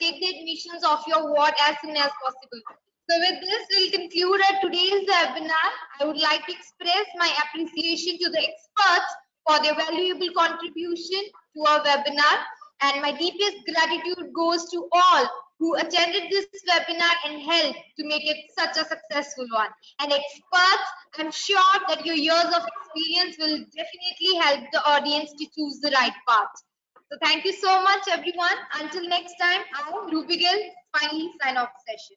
take the admissions of your ward as soon as possible. So with this, we'll conclude our today's webinar. I would like to express my appreciation to the experts for their valuable contribution to our webinar, and my deepest gratitude goes to all who attended this webinar and helped to make it such a successful one. And experts, I'm sure that your years of experience will definitely help the audience to choose the right path. So thank you so much, everyone. Until next time, I'm Ruby Gill, finally sign off session.